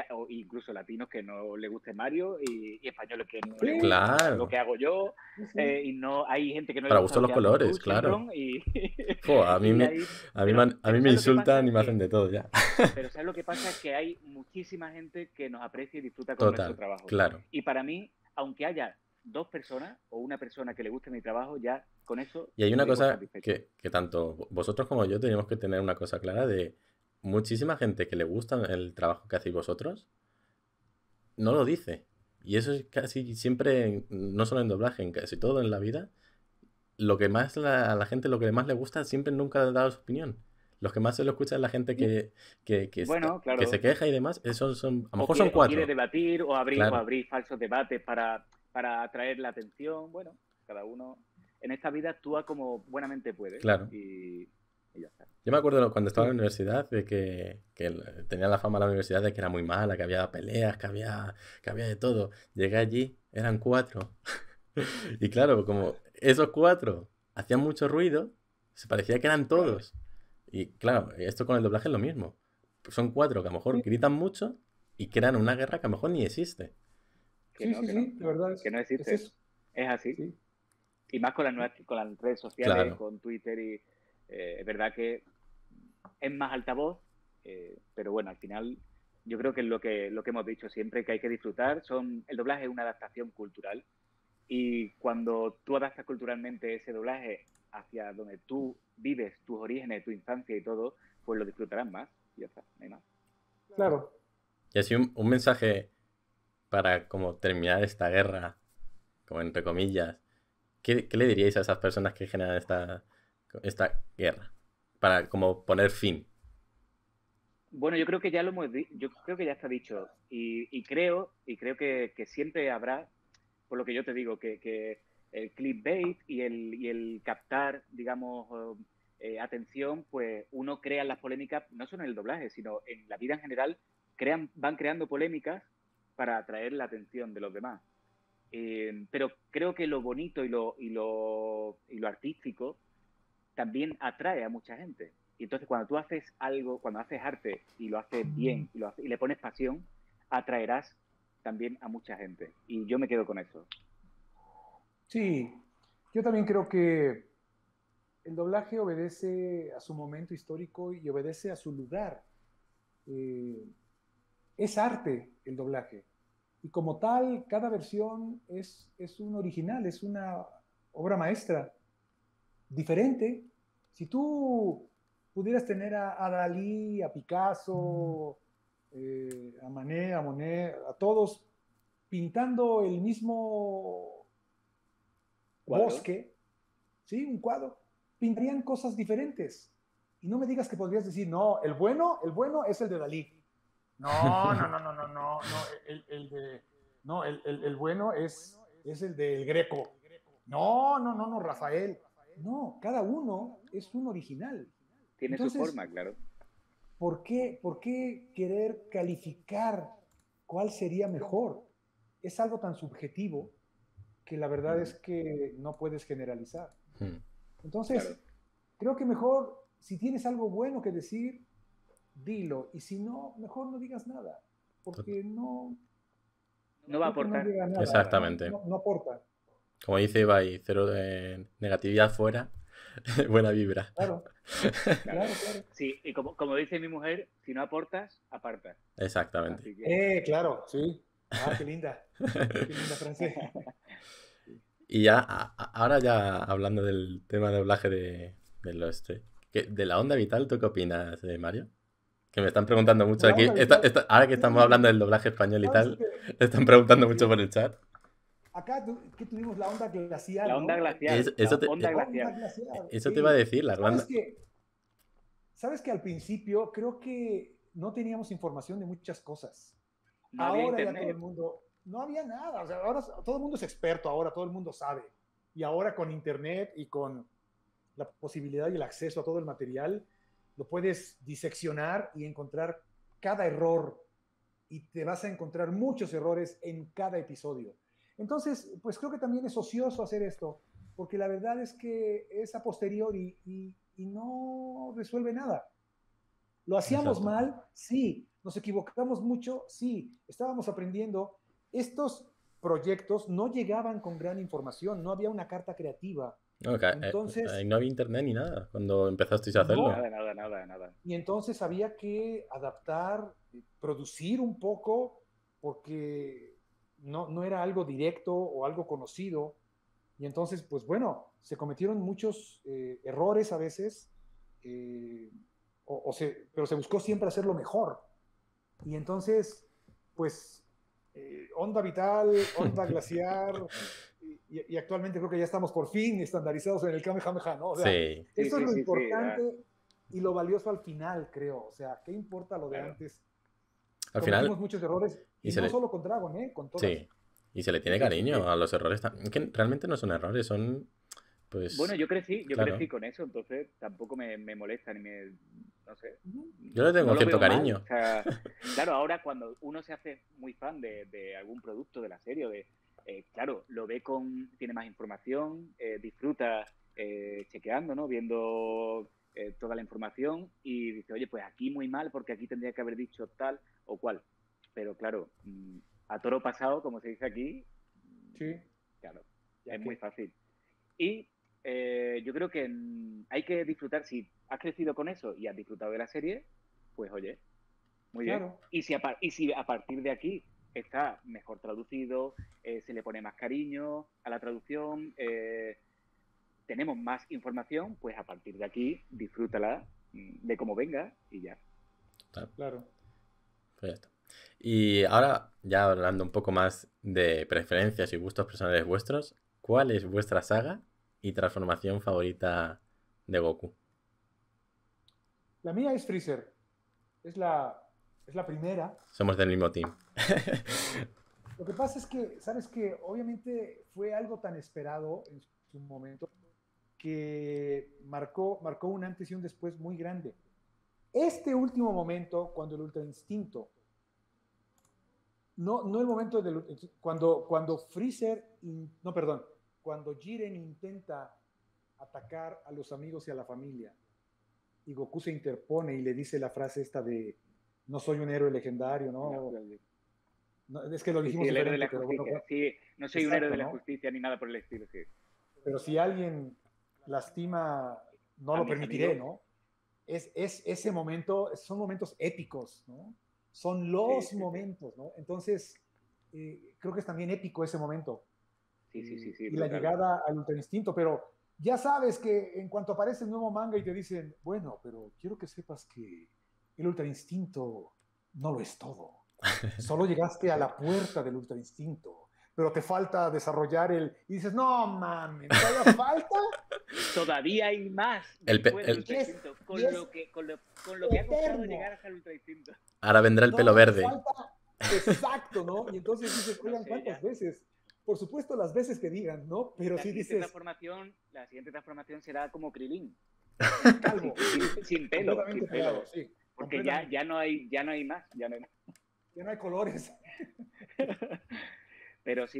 o incluso latinos que no le guste Mario y españoles que no le guste lo que hago yo. Y no hay gente que no le gusta. Para gusto los colores, claro. A mí me insultan y me hacen de todo ya. Pero ¿sabes lo que pasa? Es que hay muchísima gente que nos aprecia y disfruta con nuestro trabajo. Claro. Y para mí, aunque haya dos personas o una persona que le guste mi trabajo, ya con eso... Y hay una cosa que tanto vosotros como yo tenemos que tener una cosa clara de muchísima gente que le gusta el trabajo que hacéis vosotros no lo dice. Y eso es casi siempre, no solo en doblaje, en casi todo en la vida, lo que más a la gente, lo que más le gusta, siempre nunca ha dado su opinión. Los que más se lo escucha es la gente que se queja y demás. A lo mejor son cuatro. O quiere debatir o abrir falsos debates para atraer la atención. Bueno, cada uno en esta vida actúa como buenamente puede. Claro. Y ya está. Yo me acuerdo cuando estaba en la universidad de que tenía la fama la universidad de que era muy mala, que había peleas, que había de todo. Llegué allí, eran cuatro. Y claro, como esos cuatro hacían mucho ruido, se parecía que eran todos. Y claro, esto con el doblaje es lo mismo. Son cuatro que a lo mejor gritan mucho y crean una guerra que a lo mejor ni existe. Que no existe. Es así. Sí. Y más con las redes sociales, con Twitter. Y es verdad que es más altavoz, pero bueno, al final yo creo que es lo que hemos dicho siempre, que hay que disfrutar. El doblaje es una adaptación cultural y cuando tú adaptas culturalmente ese doblaje hacia donde tú vives, tus orígenes, tu infancia y todo, pues lo disfrutarás más. Y ya está, no hay más. Claro. Y así un mensaje... Para como terminar esta guerra, como entre comillas, ¿qué le diríais a esas personas que generan esta guerra? Para como poner fin. Bueno, yo creo que ya ya está dicho. Y creo que siempre habrá, por lo que yo te digo, que el clickbait y el captar, digamos, atención, pues uno crea las polémicas, no solo en el doblaje, sino en la vida en general, van creando polémicas para atraer la atención de los demás. Pero creo que lo bonito y lo artístico también atrae a mucha gente. Y entonces cuando tú haces algo, cuando haces arte y lo haces bien y le pones pasión, atraerás también a mucha gente. Y yo me quedo con eso. Sí, yo también creo que el doblaje obedece a su momento histórico y obedece a su lugar. Es arte el doblaje y como tal cada versión es un original, es una obra maestra diferente. Si tú pudieras tener a Dalí, a Picasso, a Manet, a Monet, a todos pintando el mismo bosque, ¿sí? Un cuadro, pintarían cosas diferentes y no me digas que podrías decir, no, el bueno es el de Dalí. No. El bueno es el del Greco. No, Rafael. No, cada uno es un original. Tiene su forma, claro. ¿Por qué querer calificar cuál sería mejor? Es algo tan subjetivo que la verdad es que no puedes generalizar. Entonces, creo que mejor, si tienes algo bueno que decir, dilo, y si no, mejor no digas nada, porque no va a aportar. No llega a nada. Exactamente. No aporta. Como dice Ibai, cero de negatividad fuera. Buena vibra. Claro, claro, claro. Sí, y como dice mi mujer, si no aportas, apartas. Exactamente. Que... claro, sí. Ah, qué linda. Qué linda frase. Y ya, ahora ya hablando del tema de doblaje de la onda vital, ¿tú qué opinas, Mario? Que me están preguntando mucho aquí. Ahora que estamos hablando del doblaje español y tal, te están preguntando mucho por el chat. Acá que tuvimos la onda glacial. La onda glacial. Eso te iba a decir, la onda. Sabes que al principio creo que no teníamos información de muchas cosas. No ahora había internet. Ya todo el mundo. No había nada. O sea, ahora todo el mundo es experto, ahora todo el mundo sabe. Y ahora con internet y con la posibilidad y el acceso a todo el material, lo puedes diseccionar y encontrar cada error. Y te vas a encontrar muchos errores en cada episodio. Entonces, pues creo que también es ocioso hacer esto, porque la verdad es que es a posteriori y no resuelve nada. ¿Lo hacíamos mal? Sí. ¿Nos equivocamos mucho? Sí. Estábamos aprendiendo. Estos proyectos no llegaban con gran información, no había una carta creativa. Okay. Entonces, no había internet ni nada cuando empezasteis a hacerlo. Nada. Y entonces había que adaptar, producir un poco, porque... No era algo directo o algo conocido. Y entonces, pues bueno, se cometieron muchos errores a veces, pero se buscó siempre hacerlo mejor. Y entonces, pues, onda vital, onda glaciar, y actualmente creo que ya estamos por fin estandarizados en el Kamehameha, ¿no? O sea, sí. Esto es lo importante y lo valioso al final, creo. O sea, ¿qué importa lo de antes? Al final... Cometimos muchos errores... Y no solo con Dragon, con todas. Sí, y se le tiene cariño a los errores. Que realmente no son errores, son... pues bueno, yo crecí con eso, entonces tampoco me molesta ni me... no sé. Yo le tengo cierto cariño. O sea, claro, ahora cuando uno se hace muy fan de algún producto de la serie, claro, lo ve con... tiene más información, disfruta chequeando, ¿no? Viendo toda la información y dice, oye, pues aquí muy mal porque aquí tendría que haber dicho tal o cual. Pero claro, a toro pasado, como se dice aquí, sí. Claro, es muy fácil. Y yo creo que hay que disfrutar, si has crecido con eso y has disfrutado de la serie, pues oye, muy bien. Y si a partir de aquí está mejor traducido, se le pone más cariño a la traducción, tenemos más información, pues a partir de aquí disfrútala de cómo venga y ya. Claro. Pues ya está. Y ahora, ya hablando un poco más de preferencias y gustos personales vuestros, ¿cuál es vuestra saga y transformación favorita de Goku? La mía es Freezer. Es la primera. Somos del mismo team. Lo que pasa es que, ¿sabes qué? Obviamente fue algo tan esperado en su momento que marcó un antes y un después muy grande. Este último momento, cuando el Ultra Instinto... No el momento cuando Jiren intenta atacar a los amigos y a la familia y Goku se interpone y le dice la frase esta de no soy un héroe legendario, ¿no? No es que lo dijimos. Sí, el héroe de la justicia. Bueno, sí, no soy un héroe de la justicia ni nada por el estilo. Sí. Pero si alguien lastima, no lo permitiré, ¿no? Es ese momento, son momentos épicos, ¿no? Son los momentos, ¿no? Entonces, creo que es también épico ese momento. Sí. Y la llegada al Ultra Instinto, pero ya sabes que en cuanto aparece el nuevo manga y te dicen, bueno, pero quiero que sepas que el Ultra Instinto no lo es todo. Solo llegaste a la puerta del Ultra Instinto, pero te falta desarrollar el... Y dices, no, mames, ¿todavía falta? Todavía hay más. Con lo que ha costado llegar hasta el Ultra Instinto. Ahora vendrá el pelo verde. Falta, exacto, ¿no? Y entonces dices, oigan, ¿cuántas veces? Por supuesto, las veces que digan, ¿no? Pero si sí dices... La siguiente transformación será como Krillin. Calvo. Sin pelo. Sin pelo. Claro, sí, porque ya no hay más. Ya no hay colores. Pero sí,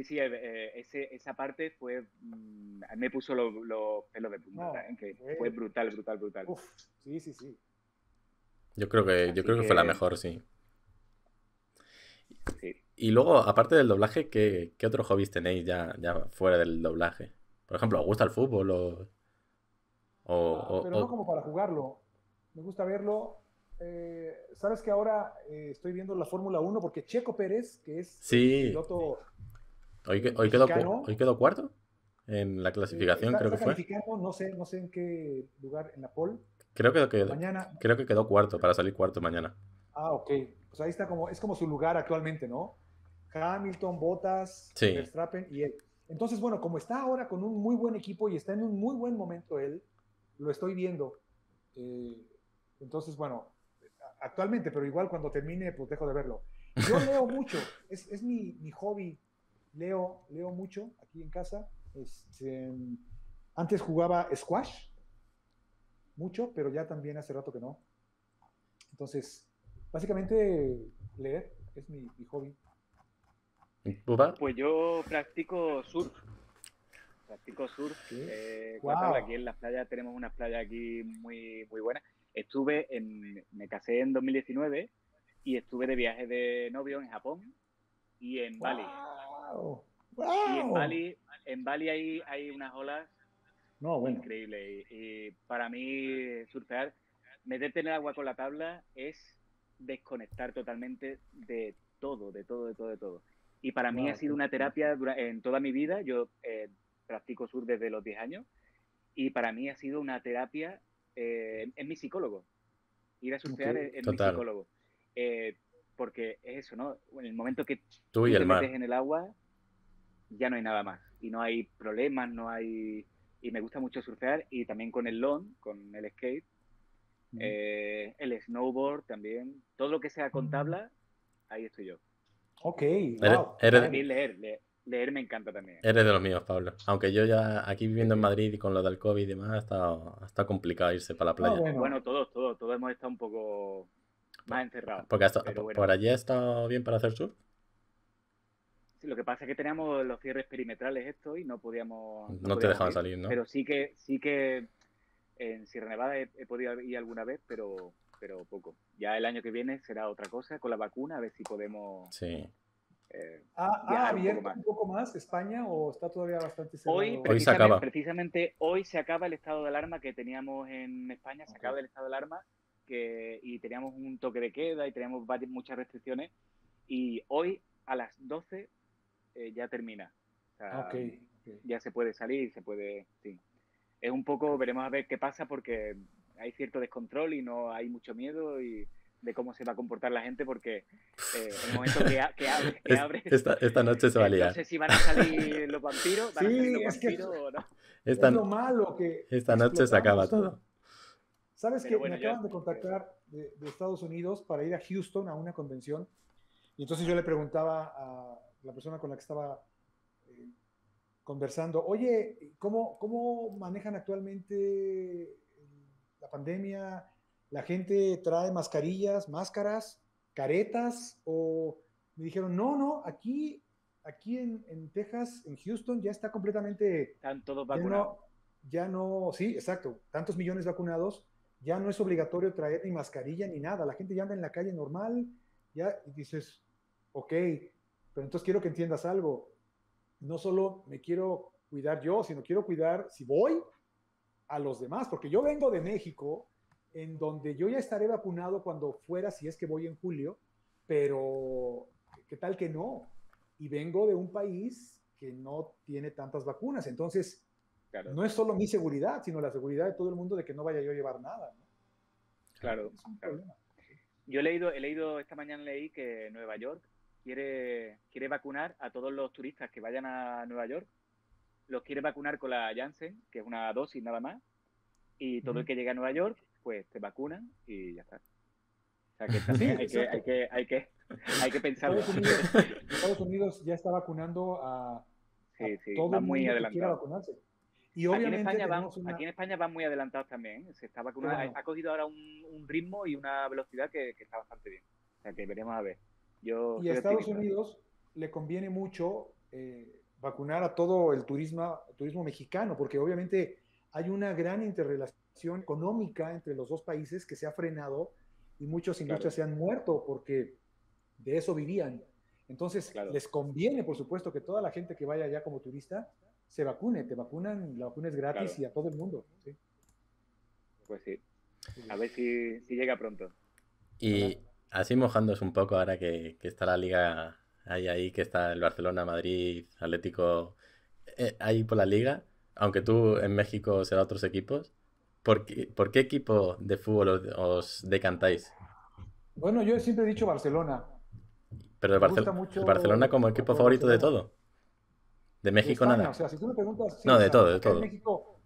esa parte fue... me puso los pelos de punta. Fue brutal. Uf, sí. Yo creo que fue la mejor, sí. Y luego, aparte del doblaje, ¿qué otros hobbies tenéis ya fuera del doblaje? Por ejemplo, ¿os gusta el fútbol o, Pero no como para jugarlo. Me gusta verlo. Sabes que ahora estoy viendo la Fórmula 1 porque Checo Pérez, que es piloto hoy quedó cuarto en la clasificación, creo que fue. No sé en qué lugar, en la pole. Creo que quedó cuarto, para salir cuarto mañana. Ah, ok. Pues ahí está, es como su lugar actualmente, ¿no? Hamilton, Bottas, Verstappen y él. Entonces, bueno, como está ahora con un muy buen equipo y está en un muy buen momento él, lo estoy viendo. Entonces, bueno, actualmente, pero igual cuando termine, pues dejo de verlo. Yo leo mucho, es mi hobby. Leo mucho aquí en casa. Antes jugaba squash mucho, pero ya también hace rato que no. Entonces, básicamente leer es mi hobby. Pues yo practico surf. Wow. Aquí en las playas tenemos unas playas aquí muy buenas. Me casé en 2019 y estuve de viaje de novio en Japón y en Bali. Wow. Y en Bali hay unas olas increíbles. Y para mí surfear, meterte en el agua con la tabla es desconectar totalmente de todo, de todo. Y para mí ha sido una terapia en toda mi vida. Yo practico surf desde los 10 años y para mí ha sido una terapia. Es mi psicólogo. Ir a surfear es mi psicólogo. Porque es eso, ¿no? En el momento que tú te metes en el agua, ya no hay nada más. Y no hay problemas, no hay... Y me gusta mucho surfear y también con el long, con el skate, el snowboard también. Todo lo que sea con tabla, ahí estoy yo. Ok, wow. También leer me encanta también. Eres de los míos, Pablo. Aunque yo ya aquí viviendo en Madrid y con lo del COVID y demás, ha estado complicado irse para la playa. Bueno, todos hemos estado un poco más encerrados. Porque ¿por allí ha estado bien para hacer surf? Sí, lo que pasa es que teníamos los cierres perimetrales y no podíamos... No te dejaban salir, ¿no? Pero sí que en Sierra Nevada he podido ir alguna vez, pero poco. Ya el año que viene será otra cosa, con la vacuna, a ver si podemos... Sí. ¿Ha abierto un poco más España o está todavía bastante cerrado? Hoy se acaba. Precisamente hoy se acaba el estado de alarma que teníamos en España, se acaba el estado de alarma y teníamos un toque de queda y teníamos muchas restricciones y hoy a las 12 ya termina. O sea, ya se puede salir, sí. Es un poco, veremos a ver qué pasa porque hay cierto descontrol y no hay mucho miedo y... de cómo se va a comportar la gente, porque el momento que abre... Esta noche se va a liar. No sé si van a salir los vampiros, o no. Es lo malo que... Esta noche se acaba todo. ¿Sabes qué? Me acaban de contactar de Estados Unidos para ir a Houston a una convención, y entonces yo le preguntaba a la persona con la que estaba conversando, oye, ¿cómo manejan actualmente la pandemia? ¿La gente trae mascarillas, máscaras, caretas? O me dijeron, no, aquí en Texas, en Houston, ya está completamente... Están todos vacunados. Ya no, sí, exacto, tantos millones vacunados, ya no es obligatorio traer ni mascarilla ni nada, la gente ya anda en la calle normal, ya, y dices, ok, pero entonces quiero que entiendas algo, no solo me quiero cuidar yo, sino quiero cuidar, si voy, a los demás, porque yo vengo de México, en donde yo ya estaré vacunado cuando fuera, si es que voy en julio, pero ¿qué tal que no? Y vengo de un país que no tiene tantas vacunas, entonces claro, no es solo mi seguridad, sino la seguridad de todo el mundo de que no vaya yo a llevar nada, ¿no? Claro, es un problema. Yo esta mañana leí que Nueva York quiere vacunar a todos los turistas que vayan a Nueva York, los quiere vacunar con la Janssen, que es una dosis nada más, y todo el que llegue a Nueva York pues te vacunan y ya está. O sea, que también hay que pensar. Estados Unidos ya está vacunando a todo el mundo que quiera vacunarse. Y obviamente aquí en España van muy adelantados también. Se está vacunando. Bueno. Ha cogido ahora un ritmo y una velocidad que está bastante bien. O sea, que veremos a ver. Y a Estados Unidos le conviene mucho vacunar a todo el turismo mexicano, porque obviamente hay una gran interrelación económica entre los dos países que se ha frenado y muchas industrias se han muerto porque de eso vivían. Entonces, les conviene, por supuesto, que toda la gente que vaya allá como turista se vacune. Te vacunan, la vacuna es gratis y a todo el mundo. ¿Sí? Pues sí. A ver si llega pronto. Y así mojándos un poco ahora que está la liga ahí, que está el Barcelona, Madrid, Atlético, ahí por la liga, aunque tú en México será otros equipos, ¿por qué equipo de fútbol os decantáis? Bueno, yo siempre he dicho Barcelona. Pero el Barcelona como equipo favorito de todo. De México España, nada. O sea, si tú me preguntas, sí, no, de todo. México,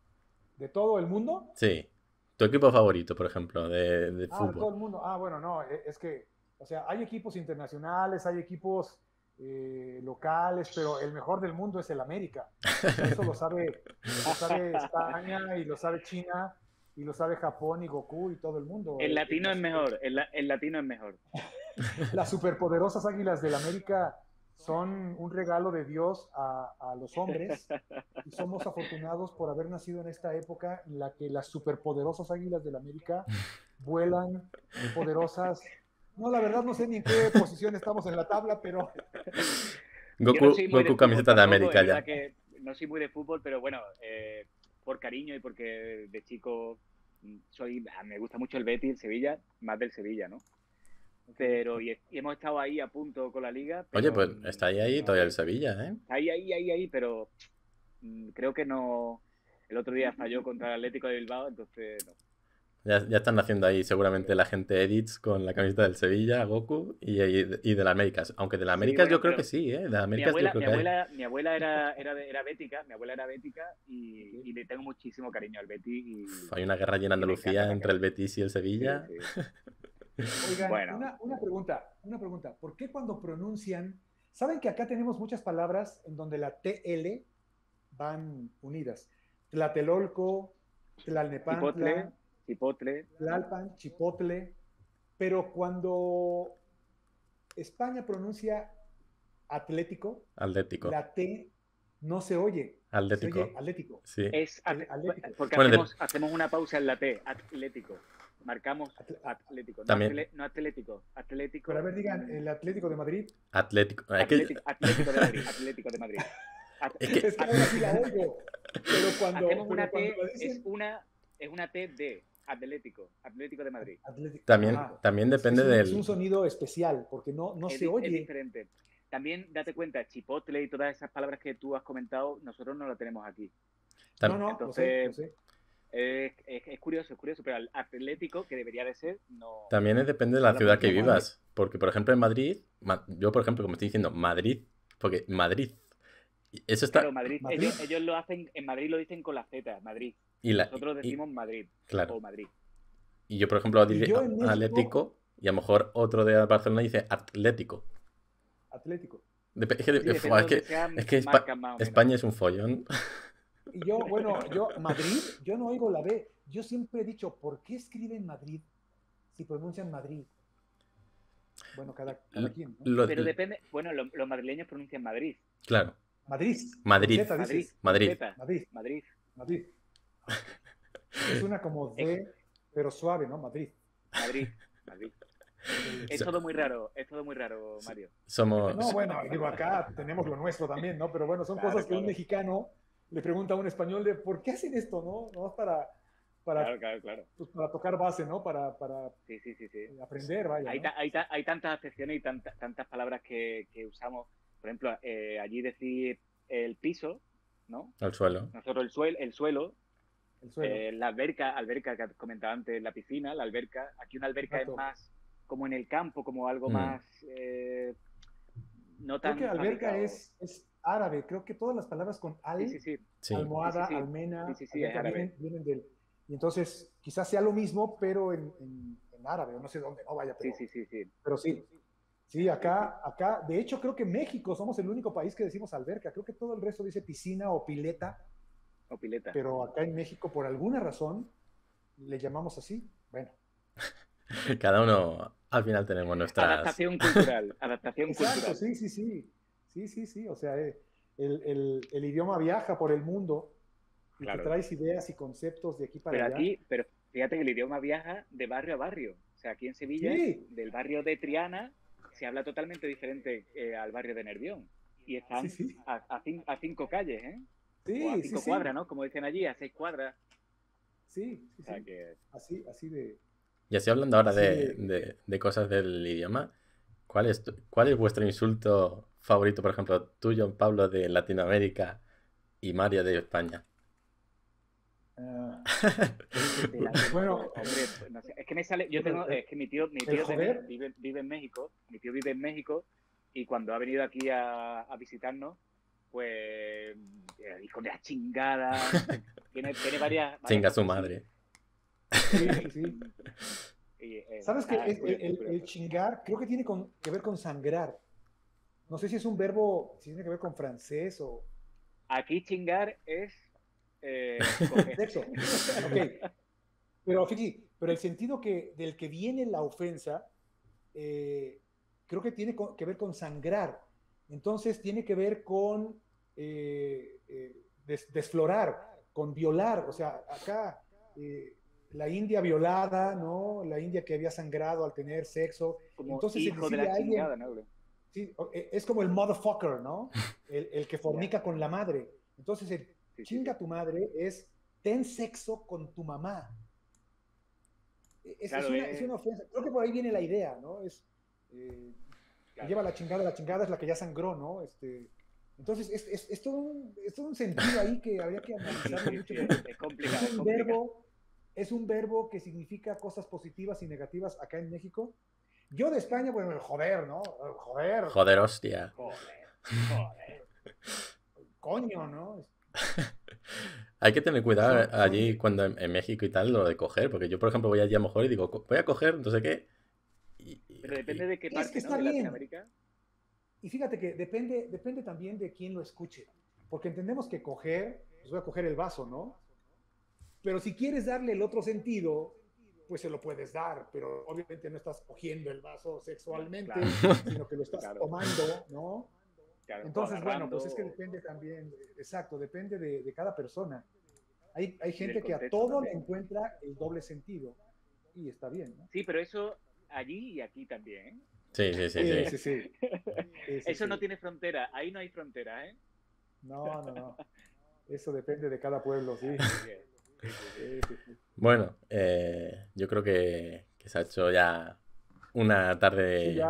¿de todo el mundo? Sí. ¿Tu equipo favorito, por ejemplo, de fútbol? De todo el mundo. Ah, bueno, no, es que, o sea, hay equipos internacionales, hay equipos locales, pero el mejor del mundo es el América. Eso lo sabe España y lo sabe China y lo sabe Japón y Goku y todo el mundo. El latino es mejor, el latino es mejor. Las superpoderosas águilas del América son un regalo de Dios a los hombres, y somos afortunados por haber nacido en esta época en la que las superpoderosas águilas del América vuelan poderosas. No, la verdad no sé ni en qué posición estamos en la tabla, pero... Goku camiseta de América ya. Que no soy muy de fútbol, pero bueno, por cariño y porque de chico me gusta mucho el Betis, el Sevilla, más del Sevilla, ¿no? Pero y hemos estado ahí a punto con la liga. Pero, oye, pues está ahí todavía el Sevilla, ¿eh? Ahí, pero creo que no. El otro día falló contra el Atlético de Bilbao, entonces no. Ya están haciendo ahí seguramente la gente edits con la camiseta del Sevilla, Goku y de la América. Aunque de la América sí, bueno, yo creo que sí, ¿eh? De la América mi abuela era bética, y le tengo muchísimo cariño al Betis. Hay una guerra allí en Andalucía entre el Betis y el Sevilla. Sí. Oigan, bueno. una pregunta. ¿Por qué cuando pronuncian... Saben que acá tenemos muchas palabras en donde la TL van unidas. Tlatelolco, Tlalnepantla, Chipotle. Tlalpan, Chipotle. Pero cuando España pronuncia Atlético, la T no se oye. Atlético. Se oye Atlético. Sí. Atlético. Porque hacemos una pausa en la T, Atlético. Marcamos Atlético. No Atlético. Pero a ver, digan, el Atlético de Madrid. Atlético de Madrid. Es que ahora sí la oigo. Pero cuando hacemos una T, es una T de Atlético de Madrid. También depende del... Es un sonido especial, porque no se oye. Es diferente. También, date cuenta, Chipotle y todas esas palabras que tú has comentado, nosotros no las tenemos aquí. No, entonces... lo sé. Es curioso, pero el Atlético, que debería de ser, no... También depende de la ciudad que vivas, porque por ejemplo en Madrid, yo por ejemplo como estoy diciendo Madrid, porque Madrid, eso está... Claro, Madrid. Ellos lo hacen, en Madrid lo dicen con la Z, Madrid, nosotros decimos Madrid, claro. O Madrid. Y yo por ejemplo diré Atlético, y a lo mejor otro de Barcelona dice Atlético. Es que España es un follón... Y yo, Madrid, yo no oigo la B. Yo siempre he dicho, ¿por qué escriben Madrid si pronuncian Madrid? Bueno, cada quien, ¿no? Pero depende, bueno, los madrileños pronuncian Madrid. Claro. Madrid. Es una como D, pero suave, ¿no? Madrid. Es todo muy raro, Mario. No, bueno, digo, acá tenemos lo nuestro también, ¿no? Pero bueno, son cosas que un mexicano... le pregunta a un español de por qué hacen esto, ¿no? No para claro. Pues para tocar base, ¿no? Para sí. Aprender, vaya. Hay tantas acepciones y tantas palabras que usamos. Por ejemplo, allí decir el piso, ¿no? El suelo. Nosotros el suelo. La alberca que comentaba antes, la piscina, la alberca. Aquí una alberca Exacto. Es más como en el campo, como algo más... no tan... Creo que alberca es árabe, creo que todas las palabras con al, almohada, almena, vienen del... Y entonces quizás sea lo mismo, pero en árabe, o no sé dónde, no vaya, pero sí. Pero sí, acá, de hecho creo que México somos el único país que decimos alberca, creo que todo el resto dice piscina o pileta. Pero acá en México, por alguna razón, le llamamos así, bueno. Cada uno, al final tenemos nuestra adaptación cultural. Exacto, sí, o sea, el idioma viaja por el mundo y te traes ideas y conceptos de aquí para allá. Pero fíjate que el idioma viaja de barrio a barrio. O sea, aquí en Sevilla, del barrio de Triana, se habla totalmente diferente al barrio de Nervión. Y están a cinco calles, ¿eh? O a cinco cuadras, ¿no? Como dicen allí, a 6 cuadras. Sí, sí, sí. Ah, que... así de... Y así hablando ahora de cosas del idioma, ¿cuál es vuestro insulto favorito, por ejemplo, tuyo, Pablo, de Latinoamérica y Mario de España? Bueno, hombre, no sé, es que me sale, yo tengo, es que mi tío vive en México, y cuando ha venido aquí a visitarnos, pues, hijo de la chingada, tiene varias chinga su madre. Sí, sí, sí. Y, ¿sabes qué? El chingar creo que tiene que ver con sangrar. No sé si es un verbo, si tiene que ver con francés o... Aquí chingar es... sexo. Okay. Pero, Fiki, pero el sentido del que viene la ofensa, creo que tiene que ver con sangrar. Entonces tiene que ver con desflorar, con violar. O sea, acá... la India violada, ¿no? La India que había sangrado al tener sexo. Como entonces, hijo de la chingada, ¿no? Sí, es como el motherfucker, ¿no? El que fornica con la madre. Entonces, chinga tu madre es ten sexo con tu mamá. Claro, es una ofensa. Creo que por ahí viene la idea, ¿no? Claro. Lleva la chingada es la que ya sangró, ¿no? Entonces, es todo un sentido ahí que habría que analizar mucho. Es complicado. Es un verbo que significa cosas positivas y negativas acá en México. Yo de España, bueno, el joder, ¿no? Joder. Joder, hostia. Joder. Coño, ¿no? Hay que tener cuidado allí cuando en México y tal, lo de coger, porque yo, por ejemplo, voy allí a lo mejor y digo, voy a coger, no sé qué. Pero depende de qué parte, es que está, ¿no? Bien. De Latinoamérica. Y fíjate que depende también de quién lo escuche, porque entendemos que coger, pues voy a coger el vaso, ¿no? Pero si quieres darle el otro sentido, pues se lo puedes dar, pero obviamente no estás cogiendo el vaso sexualmente, claro, sino que lo estás tomando, ¿no? Claro, entonces, bueno, pues es que depende también, exacto, depende de cada persona. Hay gente que a todo también le encuentra el doble sentido, y está bien, ¿no? Sí, pero eso allí y aquí también. Sí, sí, sí. Eso no tiene frontera, ahí no hay frontera, ¿eh? No, no, no. Eso depende de cada pueblo, sí. Bueno, yo creo que se ha hecho ya una tarde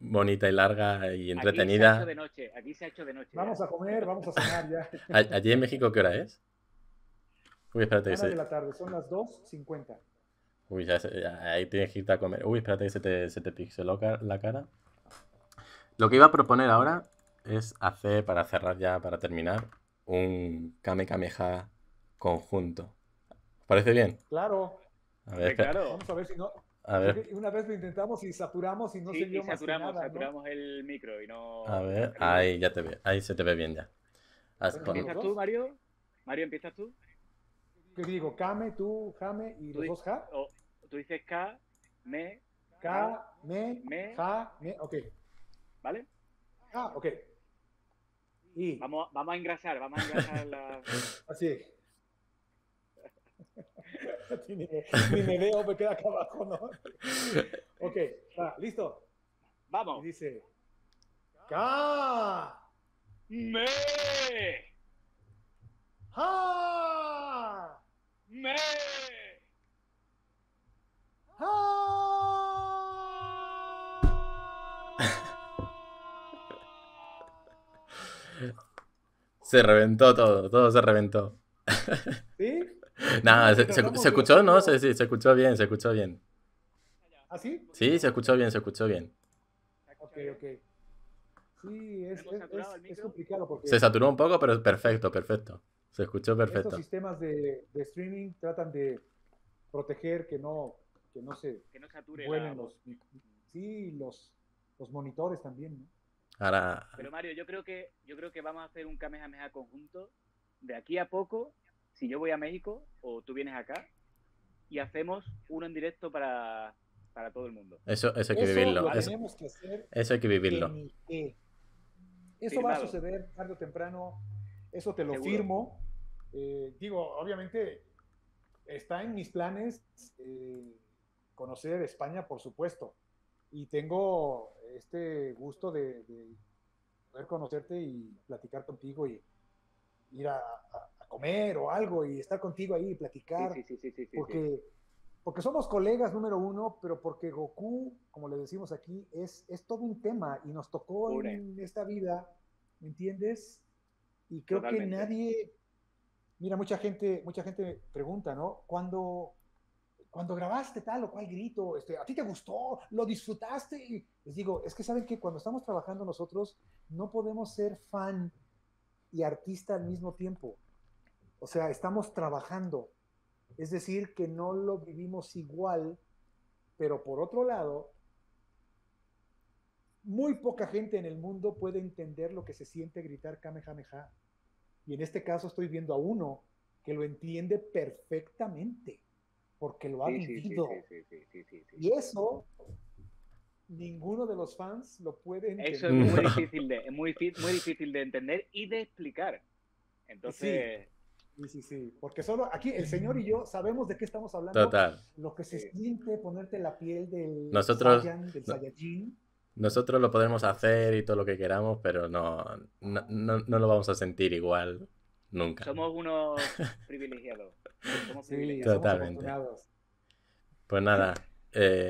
bonita y larga y entretenida. Aquí se ha hecho de noche, vamos a comer, vamos a cenar ya. ¿Allí en México qué hora es? Uy, espérate que de la tarde, son las 2:50. Uy, ya ahí tienes que irte a comer. Uy, espérate que se te pixeló la cara. Lo que iba a proponer ahora es hacer, para cerrar ya, para terminar, un Kamehameha conjunto. ¿Parece bien? Claro. A ver, claro. Vamos a ver si no. A ver. Una vez lo intentamos y saturamos y no se vio más que nada, saturamos, ¿no? El micro y no. A ver, ahí ya te ve, ahí se te ve bien ya. ¿Empiezas tú, Mario? Mario, ¿empiezas tú? ¿Qué digo? Kame, tú, Jame y los dos K. Tú dices K, me, K, me, Ja, me, ok. ¿Vale? Ah, ok. Y... Vamos a engrasar, la. Así. Ni me veo, me queda acá abajo, ¿no? Ok, va, listo. Vamos. Y dice: Ka, me, ha, me, ha. Se reventó todo se reventó. ¿Sí? Nada, se escuchó, ¿no? Sí, se escuchó bien, ¿Ah, sí? Sí, se escuchó bien. Ok, ok. Sí, es complicado porque... Se saturó un poco, pero perfecto, Se escuchó perfecto. Estos sistemas de streaming tratan de proteger que no se vuelen los... Sí, los monitores también, ¿no? Ahora... Pero Mario, yo creo que vamos a hacer un Kamehameha conjunto de aquí a poco... Si yo voy a México o tú vienes acá y hacemos uno en directo para todo el mundo. Eso hay que vivirlo. Eso hay que vivirlo. Eso va a suceder tarde o temprano. Eso te lo firmo. Digo, obviamente está en mis planes conocer España, por supuesto. Y tengo este gusto de poder conocerte y platicar contigo y ir a a comer o algo y estar contigo ahí y platicar. Porque somos colegas, número uno, pero porque Goku, como le decimos aquí, es todo un tema y nos tocó en esta vida, ¿me entiendes? Y creo que nadie... Mira, mucha gente pregunta, ¿no? Cuando grabaste tal o cual grito, ¿a ti te gustó? ¿Lo disfrutaste? Y les digo, es que saben que cuando estamos trabajando nosotros no podemos ser fan y artista al mismo tiempo. O sea, estamos trabajando. Es decir, que no lo vivimos igual, pero por otro lado, muy poca gente en el mundo puede entender lo que se siente gritar Kamehameha. Y en este caso estoy viendo a uno que lo entiende perfectamente, porque lo ha vivido. Y eso, ninguno de los fans lo puede entender. Eso es muy difícil de entender y de explicar. Entonces... Sí, porque solo aquí el señor y yo sabemos de qué estamos hablando. Total. Lo que se siente ponerte la piel del Saiyajin. Nosotros lo podemos hacer y todo lo que queramos, pero no lo vamos a sentir igual nunca. Somos unos privilegiados. Totalmente. Somos pues nada,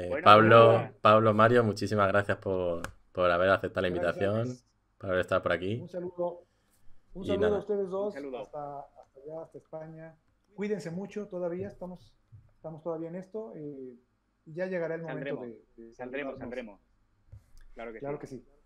bueno, Pablo, Mario, muchísimas gracias por haber aceptado la invitación, por haber estado por aquí. Un saludo a ustedes dos. Hasta España. Cuídense mucho, todavía estamos todavía en esto y ya llegará el momento. Saldremos. Claro que sí.